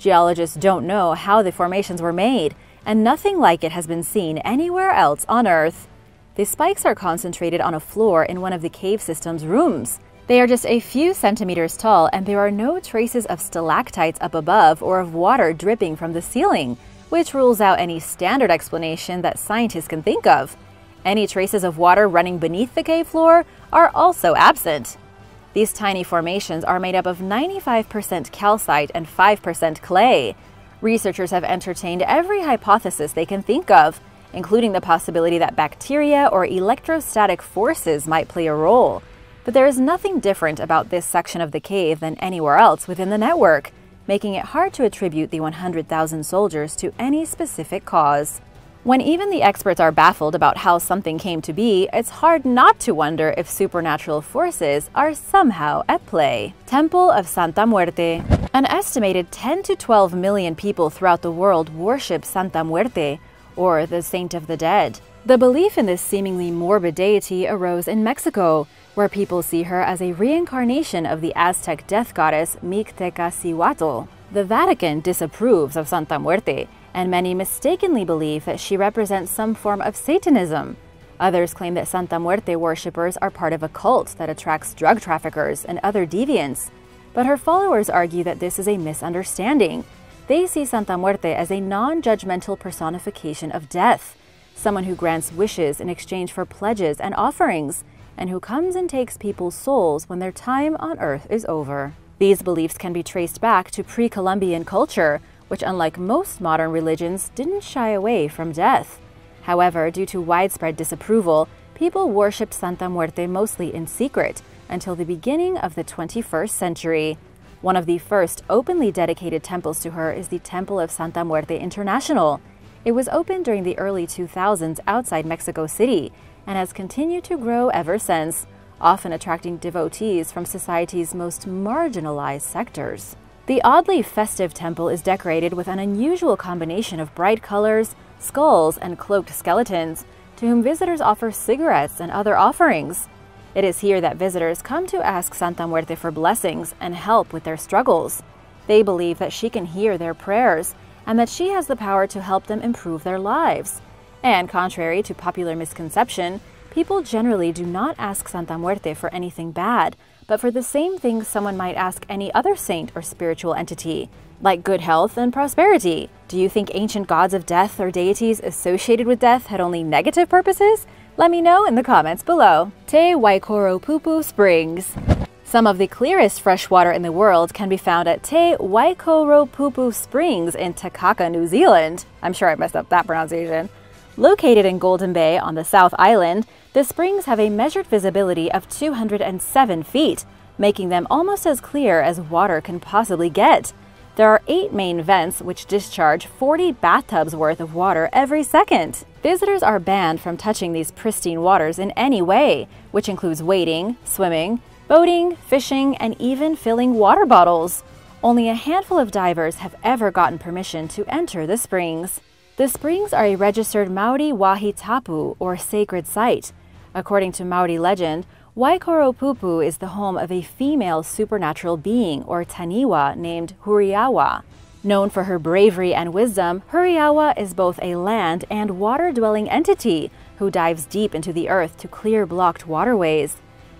Geologists don't know how the formations were made, and nothing like it has been seen anywhere else on Earth. The spikes are concentrated on a floor in one of the cave system's rooms. They are just a few centimeters tall, and there are no traces of stalactites up above or of water dripping from the ceiling, which rules out any standard explanation that scientists can think of. Any traces of water running beneath the cave floor are also absent. These tiny formations are made up of 95% calcite and 5% clay. Researchers have entertained every hypothesis they can think of, including the possibility that bacteria or electrostatic forces might play a role. But there is nothing different about this section of the cave than anywhere else within the network, making it hard to attribute the 100,000 soldiers to any specific cause. When even the experts are baffled about how something came to be, it's hard not to wonder if supernatural forces are somehow at play. Temple of Santa Muerte. An estimated 10 to 12 million people throughout the world worship Santa Muerte, or the Saint of the Dead. The belief in this seemingly morbid deity arose in Mexico, where people see her as a reincarnation of the Aztec death goddess Mixtecacihuatl. The Vatican disapproves of Santa Muerte, and many mistakenly believe that she represents some form of Satanism. Others claim that Santa Muerte worshippers are part of a cult that attracts drug traffickers and other deviants. But her followers argue that this is a misunderstanding. They see Santa Muerte as a non-judgmental personification of death, someone who grants wishes in exchange for pledges and offerings, and who comes and takes people's souls when their time on Earth is over. These beliefs can be traced back to pre-Columbian culture, which, unlike most modern religions, didn't shy away from death. However, due to widespread disapproval, people worshipped Santa Muerte mostly in secret until the beginning of the 21st century. One of the first openly dedicated temples to her is the Temple of Santa Muerte International. It was opened during the early 2000s outside Mexico City and has continued to grow ever since, often attracting devotees from society's most marginalized sectors. The oddly festive temple is decorated with an unusual combination of bright colors, skulls, and cloaked skeletons, to whom visitors offer cigarettes and other offerings. It is here that visitors come to ask Santa Muerte for blessings and help with their struggles. They believe that she can hear their prayers and that she has the power to help them improve their lives. And contrary to popular misconception, people generally do not ask Santa Muerte for anything bad, but for the same things someone might ask any other saint or spiritual entity, like good health and prosperity. Do you think ancient gods of death or deities associated with death had only negative purposes? Let me know in the comments below. Te Waikoropupu Springs. Some of the clearest fresh water in the world can be found at Te Waikoropupu Springs in Takaka, New Zealand. I'm sure I messed up that pronunciation. Located in Golden Bay on the South Island, the springs have a measured visibility of 207 feet, making them almost as clear as water can possibly get. There are 8 main vents which discharge 40 bathtubs worth of water every second. Visitors are banned from touching these pristine waters in any way, which includes wading, swimming, boating, fishing, and even filling water bottles. Only a handful of divers have ever gotten permission to enter the springs. The springs are a registered Māori Wahi Tapu, or sacred site. According to Māori legend, Waikoropupu is the home of a female supernatural being, or Taniwa, named Huriawa. Known for her bravery and wisdom, Huriawa is both a land and water-dwelling entity who dives deep into the earth to clear blocked waterways.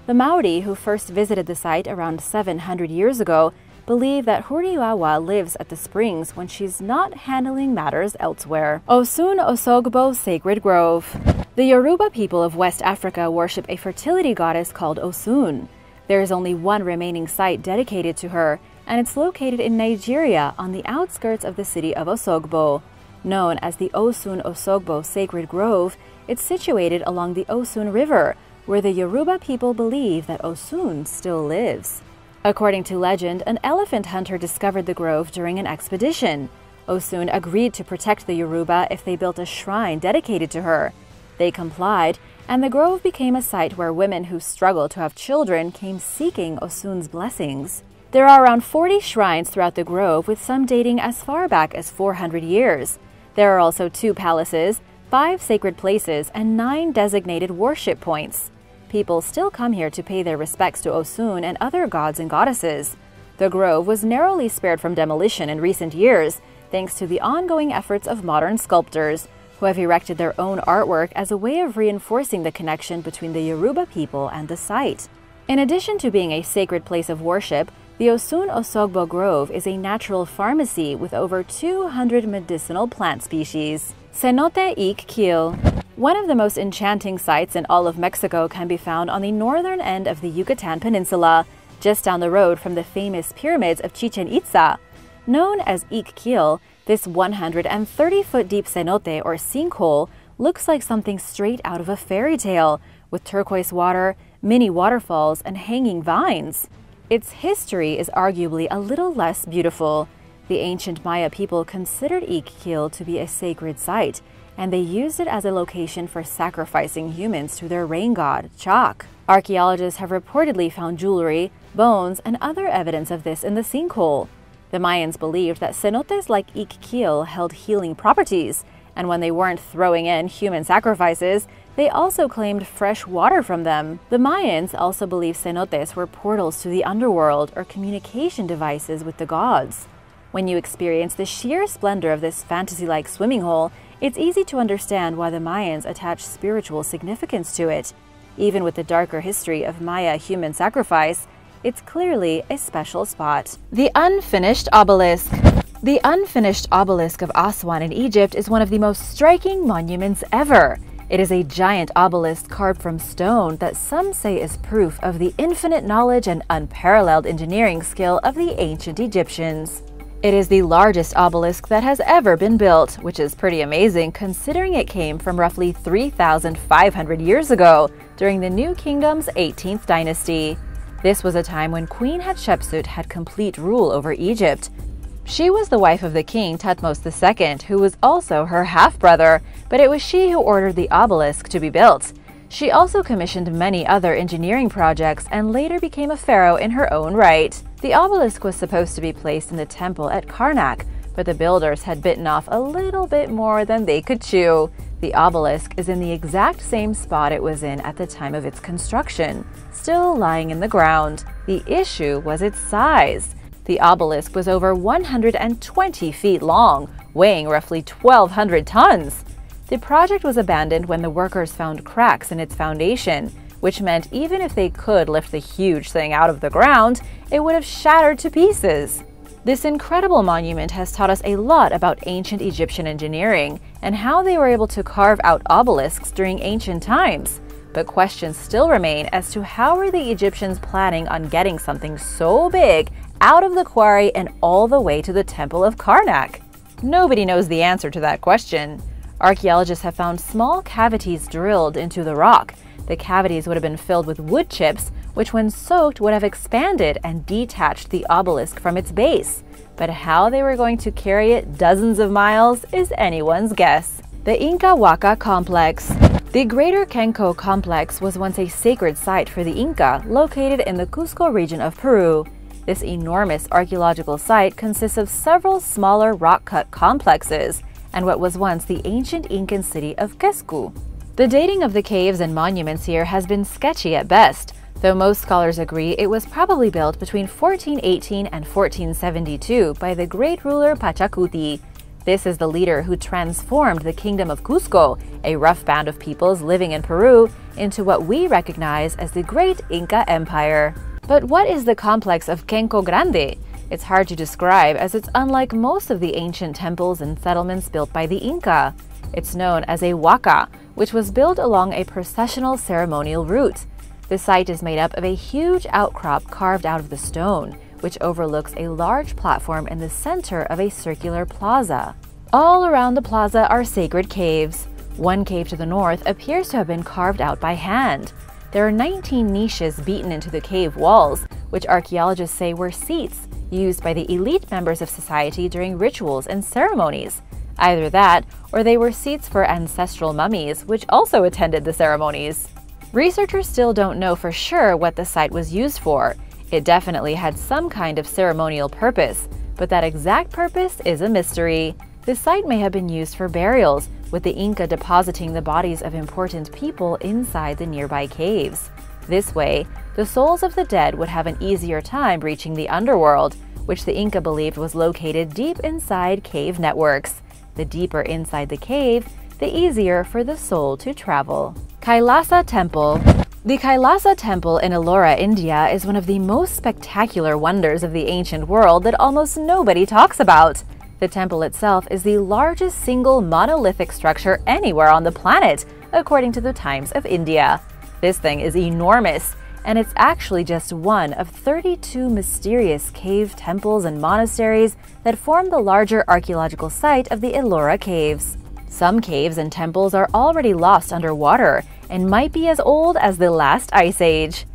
The Māori, who first visited the site around 700 years ago, believe that Huriawa lives at the springs when she's not handling matters elsewhere. Osun Osogbo Sacred Grove. The Yoruba people of West Africa worship a fertility goddess called Osun. There is only one remaining site dedicated to her, and it's located in Nigeria on the outskirts of the city of Osogbo. Known as the Osun Osogbo Sacred Grove, it's situated along the Osun River, where the Yoruba people believe that Osun still lives. According to legend, an elephant hunter discovered the grove during an expedition. Osun agreed to protect the Yoruba if they built a shrine dedicated to her. They complied, and the grove became a site where women who struggled to have children came seeking Osun's blessings. There are around 40 shrines throughout the grove, with some dating as far back as 400 years. There are also 2 palaces, 5 sacred places, and 9 designated worship points. People still come here to pay their respects to Osun and other gods and goddesses. The grove was narrowly spared from demolition in recent years, thanks to the ongoing efforts of modern sculptors, who have erected their own artwork as a way of reinforcing the connection between the Yoruba people and the site. In addition to being a sacred place of worship, the Osun Osogbo Grove is a natural pharmacy with over 200 medicinal plant species. Cenote Iquique. One of the most enchanting sights in all of Mexico can be found on the northern end of the Yucatan Peninsula, just down the road from the famous pyramids of Chichen Itza. Known as Ikkiel, this 130-foot deep cenote or sinkhole looks like something straight out of a fairy tale, with turquoise water, mini waterfalls, and hanging vines. Its history is arguably a little less beautiful. The ancient Maya people considered Ikkiel to be a sacred site, and they used it as a location for sacrificing humans to their rain god, Chak. Archaeologists have reportedly found jewelry, bones, and other evidence of this in the sinkhole. The Mayans believed that cenotes like Ikkiel held healing properties, and when they weren't throwing in human sacrifices, they also claimed fresh water from them. The Mayans also believed cenotes were portals to the underworld or communication devices with the gods. When you experience the sheer splendor of this fantasy-like swimming hole, it's easy to understand why the Mayans attach spiritual significance to it. Even with the darker history of Maya human sacrifice, it's clearly a special spot. The unfinished obelisk. The unfinished obelisk of Aswan in Egypt is one of the most striking monuments ever. It is a giant obelisk carved from stone that some say is proof of the infinite knowledge and unparalleled engineering skill of the ancient Egyptians. It is the largest obelisk that has ever been built, which is pretty amazing considering it came from roughly 3,500 years ago, during the New Kingdom's 18th dynasty. This was a time when Queen Hatshepsut had complete rule over Egypt. She was the wife of the king Thutmose II, who was also her half-brother, but it was she who ordered the obelisk to be built. She also commissioned many other engineering projects and later became a pharaoh in her own right. The obelisk was supposed to be placed in the temple at Karnak, but the builders had bitten off a little bit more than they could chew. The obelisk is in the exact same spot it was in at the time of its construction, still lying in the ground. The issue was its size. The obelisk was over 120 feet long, weighing roughly 1,200 tons. The project was abandoned when the workers found cracks in its foundation, which meant even if they could lift the huge thing out of the ground, it would have shattered to pieces. This incredible monument has taught us a lot about ancient Egyptian engineering and how they were able to carve out obelisks during ancient times. But questions still remain as to how were the Egyptians planning on getting something so big out of the quarry and all the way to the temple of Karnak? Nobody knows the answer to that question. Archaeologists have found small cavities drilled into the rock. The cavities would have been filled with wood chips, which when soaked would have expanded and detached the obelisk from its base. But how they were going to carry it dozens of miles is anyone's guess. The Inca Huaca Complex. The Greater Kenco Complex was once a sacred site for the Inca, located in the Cusco region of Peru. This enormous archaeological site consists of several smaller rock-cut complexes and what was once the ancient Incan city of Quezcu. The dating of the caves and monuments here has been sketchy at best, though most scholars agree it was probably built between 1418 and 1472 by the great ruler Pachacuti. This is the leader who transformed the Kingdom of Cusco, a rough band of peoples living in Peru, into what we recognize as the Great Inca Empire. But what is the complex of Kenco Grande? It's hard to describe as it's unlike most of the ancient temples and settlements built by the Inca. It's known as a huaca, which was built along a processional ceremonial route. The site is made up of a huge outcrop carved out of the stone, which overlooks a large platform in the center of a circular plaza. All around the plaza are sacred caves. One cave to the north appears to have been carved out by hand. There are 19 niches beaten into the cave walls, which archaeologists say were seats used by the elite members of society during rituals and ceremonies. Either that, or they were seats for ancestral mummies, which also attended the ceremonies. Researchers still don't know for sure what the site was used for. It definitely had some kind of ceremonial purpose, but that exact purpose is a mystery. The site may have been used for burials, with the Inca depositing the bodies of important people inside the nearby caves. This way, the souls of the dead would have an easier time reaching the underworld, which the Inca believed was located deep inside cave networks. The deeper inside the cave, the easier for the soul to travel. Kailasa Temple. The Kailasa Temple in Ellora, India is one of the most spectacular wonders of the ancient world that almost nobody talks about. The temple itself is the largest single monolithic structure anywhere on the planet, according to the Times of India. This thing is enormous. and it's actually just one of 32 mysterious cave temples and monasteries that form the larger archaeological site of the Ellora Caves. Some caves and temples are already lost underwater and might be as old as the last ice age.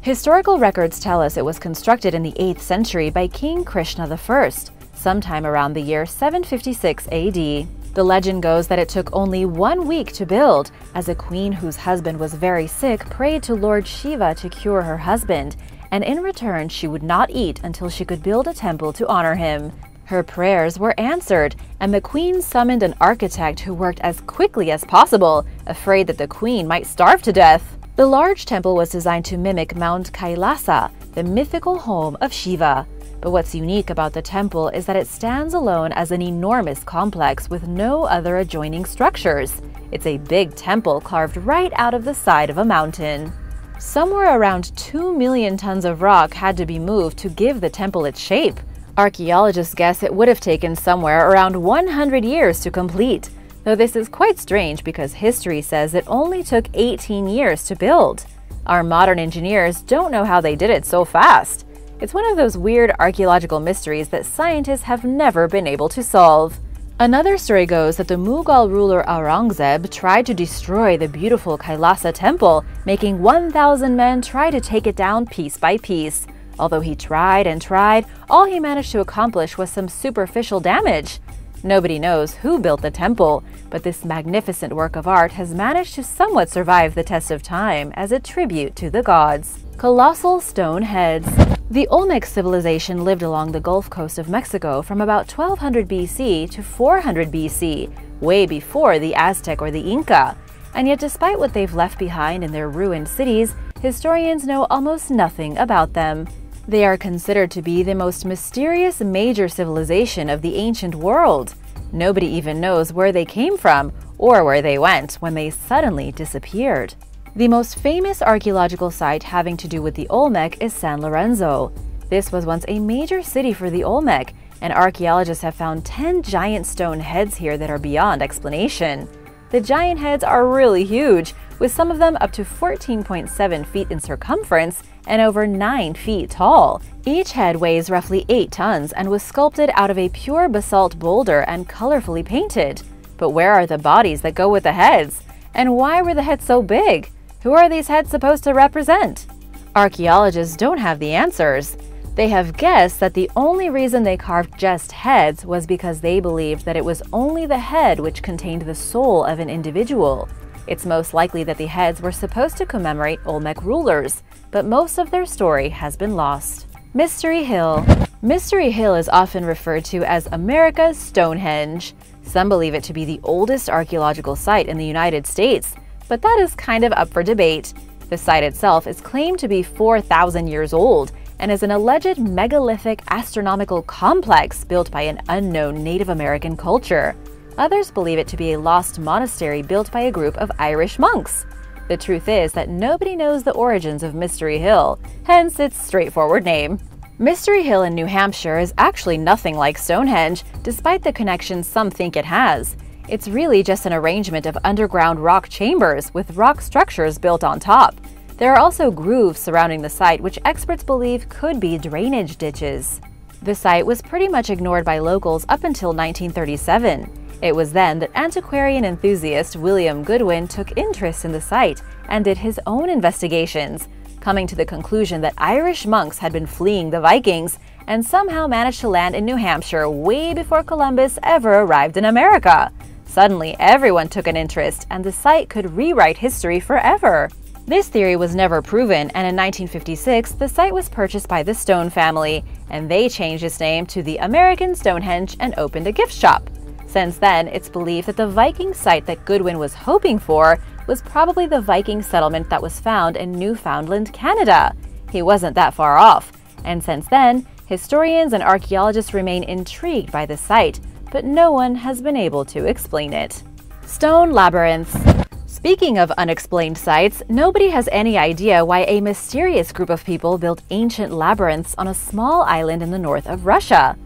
Historical records tell us it was constructed in the 8th century by King Krishna I, sometime around the year 756 AD. The legend goes that it took only 1 week to build, as a queen whose husband was very sick prayed to Lord Shiva to cure her husband, and in return she would not eat until she could build a temple to honor him. Her prayers were answered, and the queen summoned an architect who worked as quickly as possible, afraid that the queen might starve to death. The large temple was designed to mimic Mount Kailasa, the mythical home of Shiva. But what's unique about the temple is that it stands alone as an enormous complex with no other adjoining structures. It's a big temple carved right out of the side of a mountain. Somewhere around 2 million tons of rock had to be moved to give the temple its shape. Archaeologists guess it would have taken somewhere around 100 years to complete, though this is quite strange because history says it only took 18 years to build. Our modern engineers don't know how they did it so fast. It's one of those weird archaeological mysteries that scientists have never been able to solve. Another story goes that the Mughal ruler Aurangzeb tried to destroy the beautiful Kailasa temple, making 1,000 men try to take it down piece by piece. Although he tried and tried, all he managed to accomplish was some superficial damage. Nobody knows who built the temple, but this magnificent work of art has managed to somewhat survive the test of time as a tribute to the gods. Colossal stone heads. The Olmec civilization lived along the Gulf Coast of Mexico from about 1200 BC to 400 BC, way before the Aztec or the Inca. And yet despite what they've left behind in their ruined cities, historians know almost nothing about them. They are considered to be the most mysterious major civilization of the ancient world. Nobody even knows where they came from or where they went when they suddenly disappeared. The most famous archaeological site having to do with the Olmec is San Lorenzo. This was once a major city for the Olmec, and archaeologists have found 10 giant stone heads here that are beyond explanation. The giant heads are really huge, with some of them up to 14.7 feet in circumference and over 9 feet tall. Each head weighs roughly 8 tons and was sculpted out of a pure basalt boulder and colorfully painted. But where are the bodies that go with the heads? And why were the heads so big? Who are these heads supposed to represent? Archaeologists don't have the answers. They have guessed that the only reason they carved just heads was because they believed that it was only the head which contained the soul of an individual. It's most likely that the heads were supposed to commemorate Olmec rulers, but most of their story has been lost. Mystery Hill. Mystery Hill is often referred to as America's Stonehenge. Some believe it to be the oldest archaeological site in the United States, but that is kind of up for debate. The site itself is claimed to be 4,000 years old and is an alleged megalithic astronomical complex built by an unknown Native American culture. Others believe it to be a lost monastery built by a group of Irish monks. The truth is that nobody knows the origins of Mystery Hill, hence its straightforward name. Mystery Hill in New Hampshire is actually nothing like Stonehenge, despite the connection some think it has. It's really just an arrangement of underground rock chambers with rock structures built on top. There are also grooves surrounding the site which experts believe could be drainage ditches. The site was pretty much ignored by locals up until 1937. It was then that antiquarian enthusiast William Goodwin took interest in the site and did his own investigations, coming to the conclusion that Irish monks had been fleeing the Vikings and somehow managed to land in New Hampshire way before Columbus ever arrived in America. Suddenly, everyone took an interest, and the site could rewrite history forever. This theory was never proven, and in 1956, the site was purchased by the Stone family, and they changed its name to the American Stonehenge and opened a gift shop. Since then, it's believed that the Viking site that Goodwin was hoping for was probably the Viking settlement that was found in Newfoundland, Canada. He wasn't that far off, and since then, historians and archaeologists remain intrigued by the site, but no one has been able to explain it. Stone labyrinths. Speaking of unexplained sites, nobody has any idea why a mysterious group of people built ancient labyrinths on a small island in the north of Russia.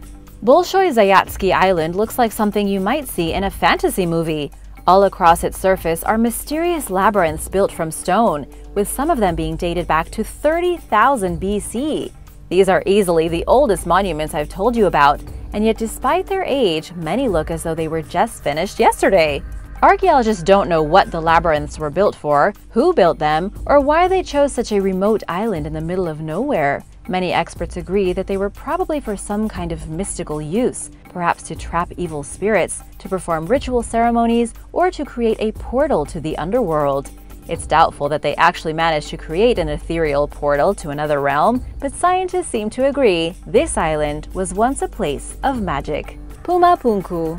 Bolshoy Zayatsky Island looks like something you might see in a fantasy movie. All across its surface are mysterious labyrinths built from stone, with some of them being dated back to 30,000 BC. These are easily the oldest monuments I've told you about, and yet despite their age, many look as though they were just finished yesterday. Archaeologists don't know what the labyrinths were built for, who built them, or why they chose such a remote island in the middle of nowhere. Many experts agree that they were probably for some kind of mystical use, perhaps to trap evil spirits, to perform ritual ceremonies, or to create a portal to the underworld. It's doubtful that they actually managed to create an ethereal portal to another realm, but scientists seem to agree this island was once a place of magic. Pumapunku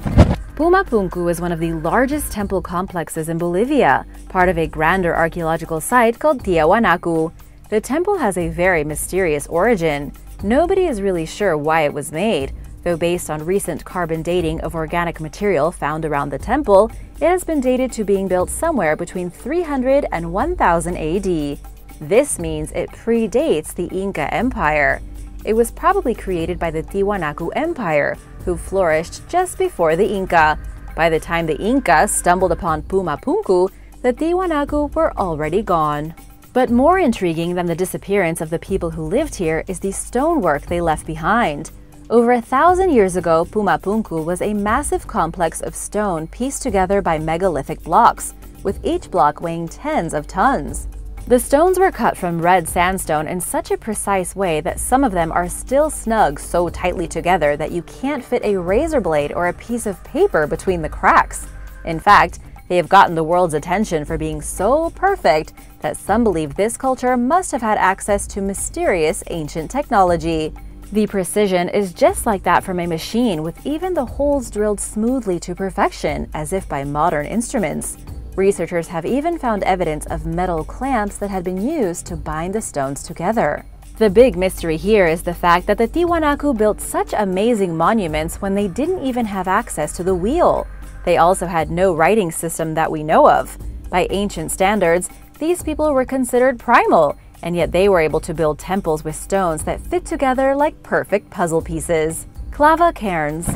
is one of the largest temple complexes in Bolivia, part of a grander archaeological site called Tiahuanacu. The temple has a very mysterious origin. Nobody is really sure why it was made, though based on recent carbon dating of organic material found around the temple, it has been dated to being built somewhere between 300 and 1000 AD. This means it predates the Inca Empire. It was probably created by the Tiahuanacu Empire, who flourished just before the Inca. By the time the Inca stumbled upon Pumapunku, the Tiahuanacu were already gone. But more intriguing than the disappearance of the people who lived here is the stonework they left behind. Over 1,000 years ago, Pumapunku was a massive complex of stone pieced together by megalithic blocks, with each block weighing tens of tons. The stones were cut from red sandstone in such a precise way that some of them are still snug so tightly together that you can't fit a razor blade or a piece of paper between the cracks. In fact, they have gotten the world's attention for being so perfect that some believe this culture must have had access to mysterious ancient technology. The precision is just like that from a machine, with even the holes drilled smoothly to perfection, as if by modern instruments. Researchers have even found evidence of metal clamps that had been used to bind the stones together. The big mystery here is the fact that the Tiahuanacu built such amazing monuments when they didn't even have access to the wheel. They also had no writing system that we know of. By ancient standards, these people were considered primal, and yet they were able to build temples with stones that fit together like perfect puzzle pieces. Clava Cairns.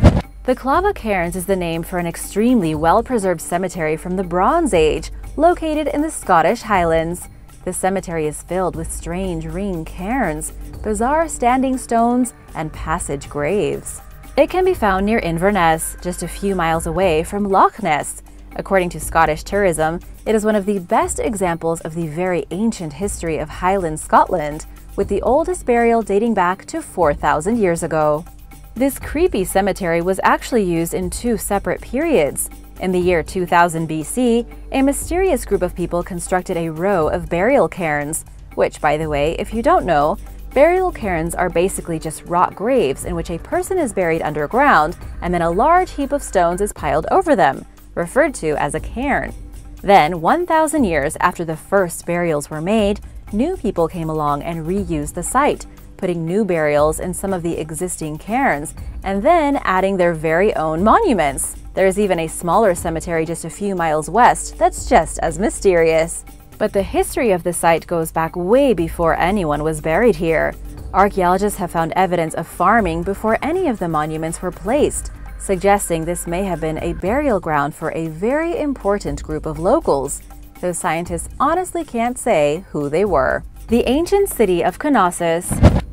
The Clava Cairns is the name for an extremely well-preserved cemetery from the Bronze Age, located in the Scottish Highlands. The cemetery is filled with strange ring cairns, bizarre standing stones, and passage graves. It can be found near Inverness, just a few miles away from Loch Ness. According to Scottish tourism, it is one of the best examples of the very ancient history of Highland Scotland, with the oldest burial dating back to 4,000 years ago. This creepy cemetery was actually used in two separate periods. In the year 2000 BC, a mysterious group of people constructed a row of burial cairns, which, by the way, if you don't know, burial cairns are basically just rock graves in which a person is buried underground and then a large heap of stones is piled over them, referred to as a cairn. Then, 1,000 years after the first burials were made, new people came along and reused the site, putting new burials in some of the existing cairns, and then adding their very own monuments. There is even a smaller cemetery just a few miles west that's just as mysterious. But the history of the site goes back way before anyone was buried here. Archaeologists have found evidence of farming before any of the monuments were placed, suggesting this may have been a burial ground for a very important group of locals, though scientists honestly can't say who they were. The ancient city of Knossos.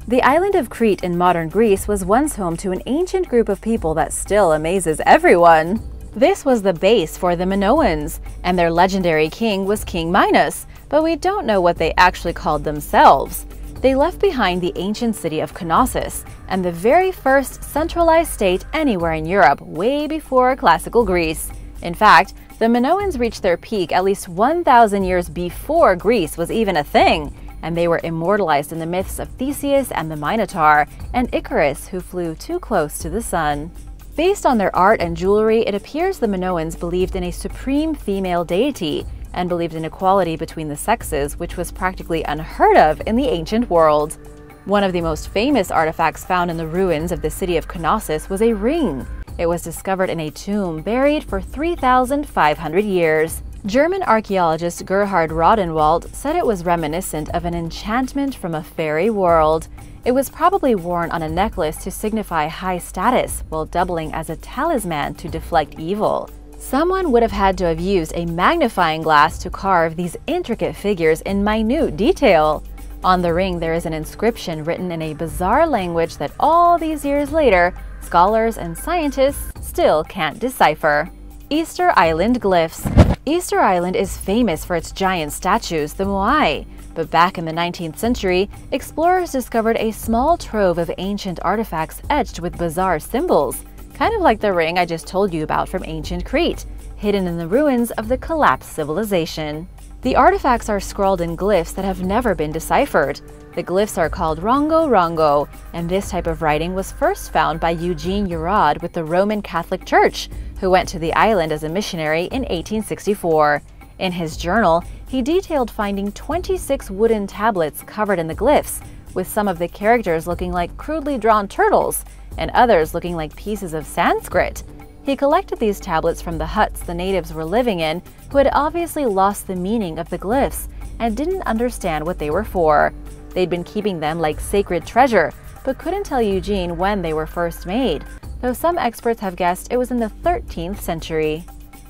The island of Crete in modern Greece was once home to an ancient group of people that still amazes everyone. This was the base for the Minoans, and their legendary king was King Minos, but we don't know what they actually called themselves. They left behind the ancient city of Knossos, and the very first centralized state anywhere in Europe way before classical Greece. In fact, the Minoans reached their peak at least 1,000 years before Greece was even a thing, and they were immortalized in the myths of Theseus and the Minotaur, and Icarus, who flew too close to the sun. Based on their art and jewelry, it appears the Minoans believed in a supreme female deity, and believed in equality between the sexes, which was practically unheard of in the ancient world. One of the most famous artifacts found in the ruins of the city of Knossos was a ring. It was discovered in a tomb buried for 3,500 years. German archaeologist Gerhard Rodenwald said it was reminiscent of an enchantment from a fairy world. It was probably worn on a necklace to signify high status, while doubling as a talisman to deflect evil. Someone would have had to have used a magnifying glass to carve these intricate figures in minute detail. On the ring, there is an inscription written in a bizarre language that all these years later, scholars and scientists still can't decipher. Easter Island glyphs. Easter Island is famous for its giant statues, the Moai. But back in the 19th century, explorers discovered a small trove of ancient artifacts etched with bizarre symbols, kind of like the ring I just told you about from ancient Crete, hidden in the ruins of the collapsed civilization. The artifacts are scrawled in glyphs that have never been deciphered. The glyphs are called rongo-rongo, and this type of writing was first found by Eugene Urod with the Roman Catholic Church, who went to the island as a missionary in 1864. In his journal, he detailed finding 26 wooden tablets covered in the glyphs, with some of the characters looking like crudely drawn turtles, and others looking like pieces of Sanskrit. He collected these tablets from the huts the natives were living in, who had obviously lost the meaning of the glyphs and didn't understand what they were for. They'd been keeping them like sacred treasure, but couldn't tell Eugene when they were first made, though some experts have guessed it was in the 13th century.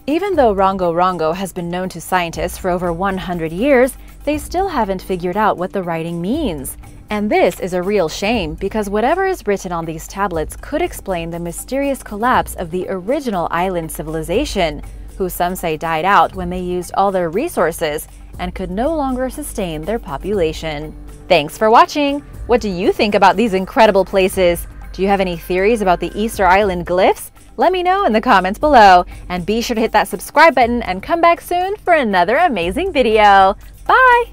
Even though rongo-rongo has been known to scientists for over 100 years, they still haven't figured out what the writing means. And this is a real shame, because whatever is written on these tablets could explain the mysterious collapse of the original island civilization, who some say died out when they used all their resources and could no longer sustain their population. Thanks for watching! What do you think about these incredible places? Do you have any theories about the Easter Island glyphs? Let me know in the comments below, and be sure to hit that subscribe button and come back soon for another amazing video. Bye!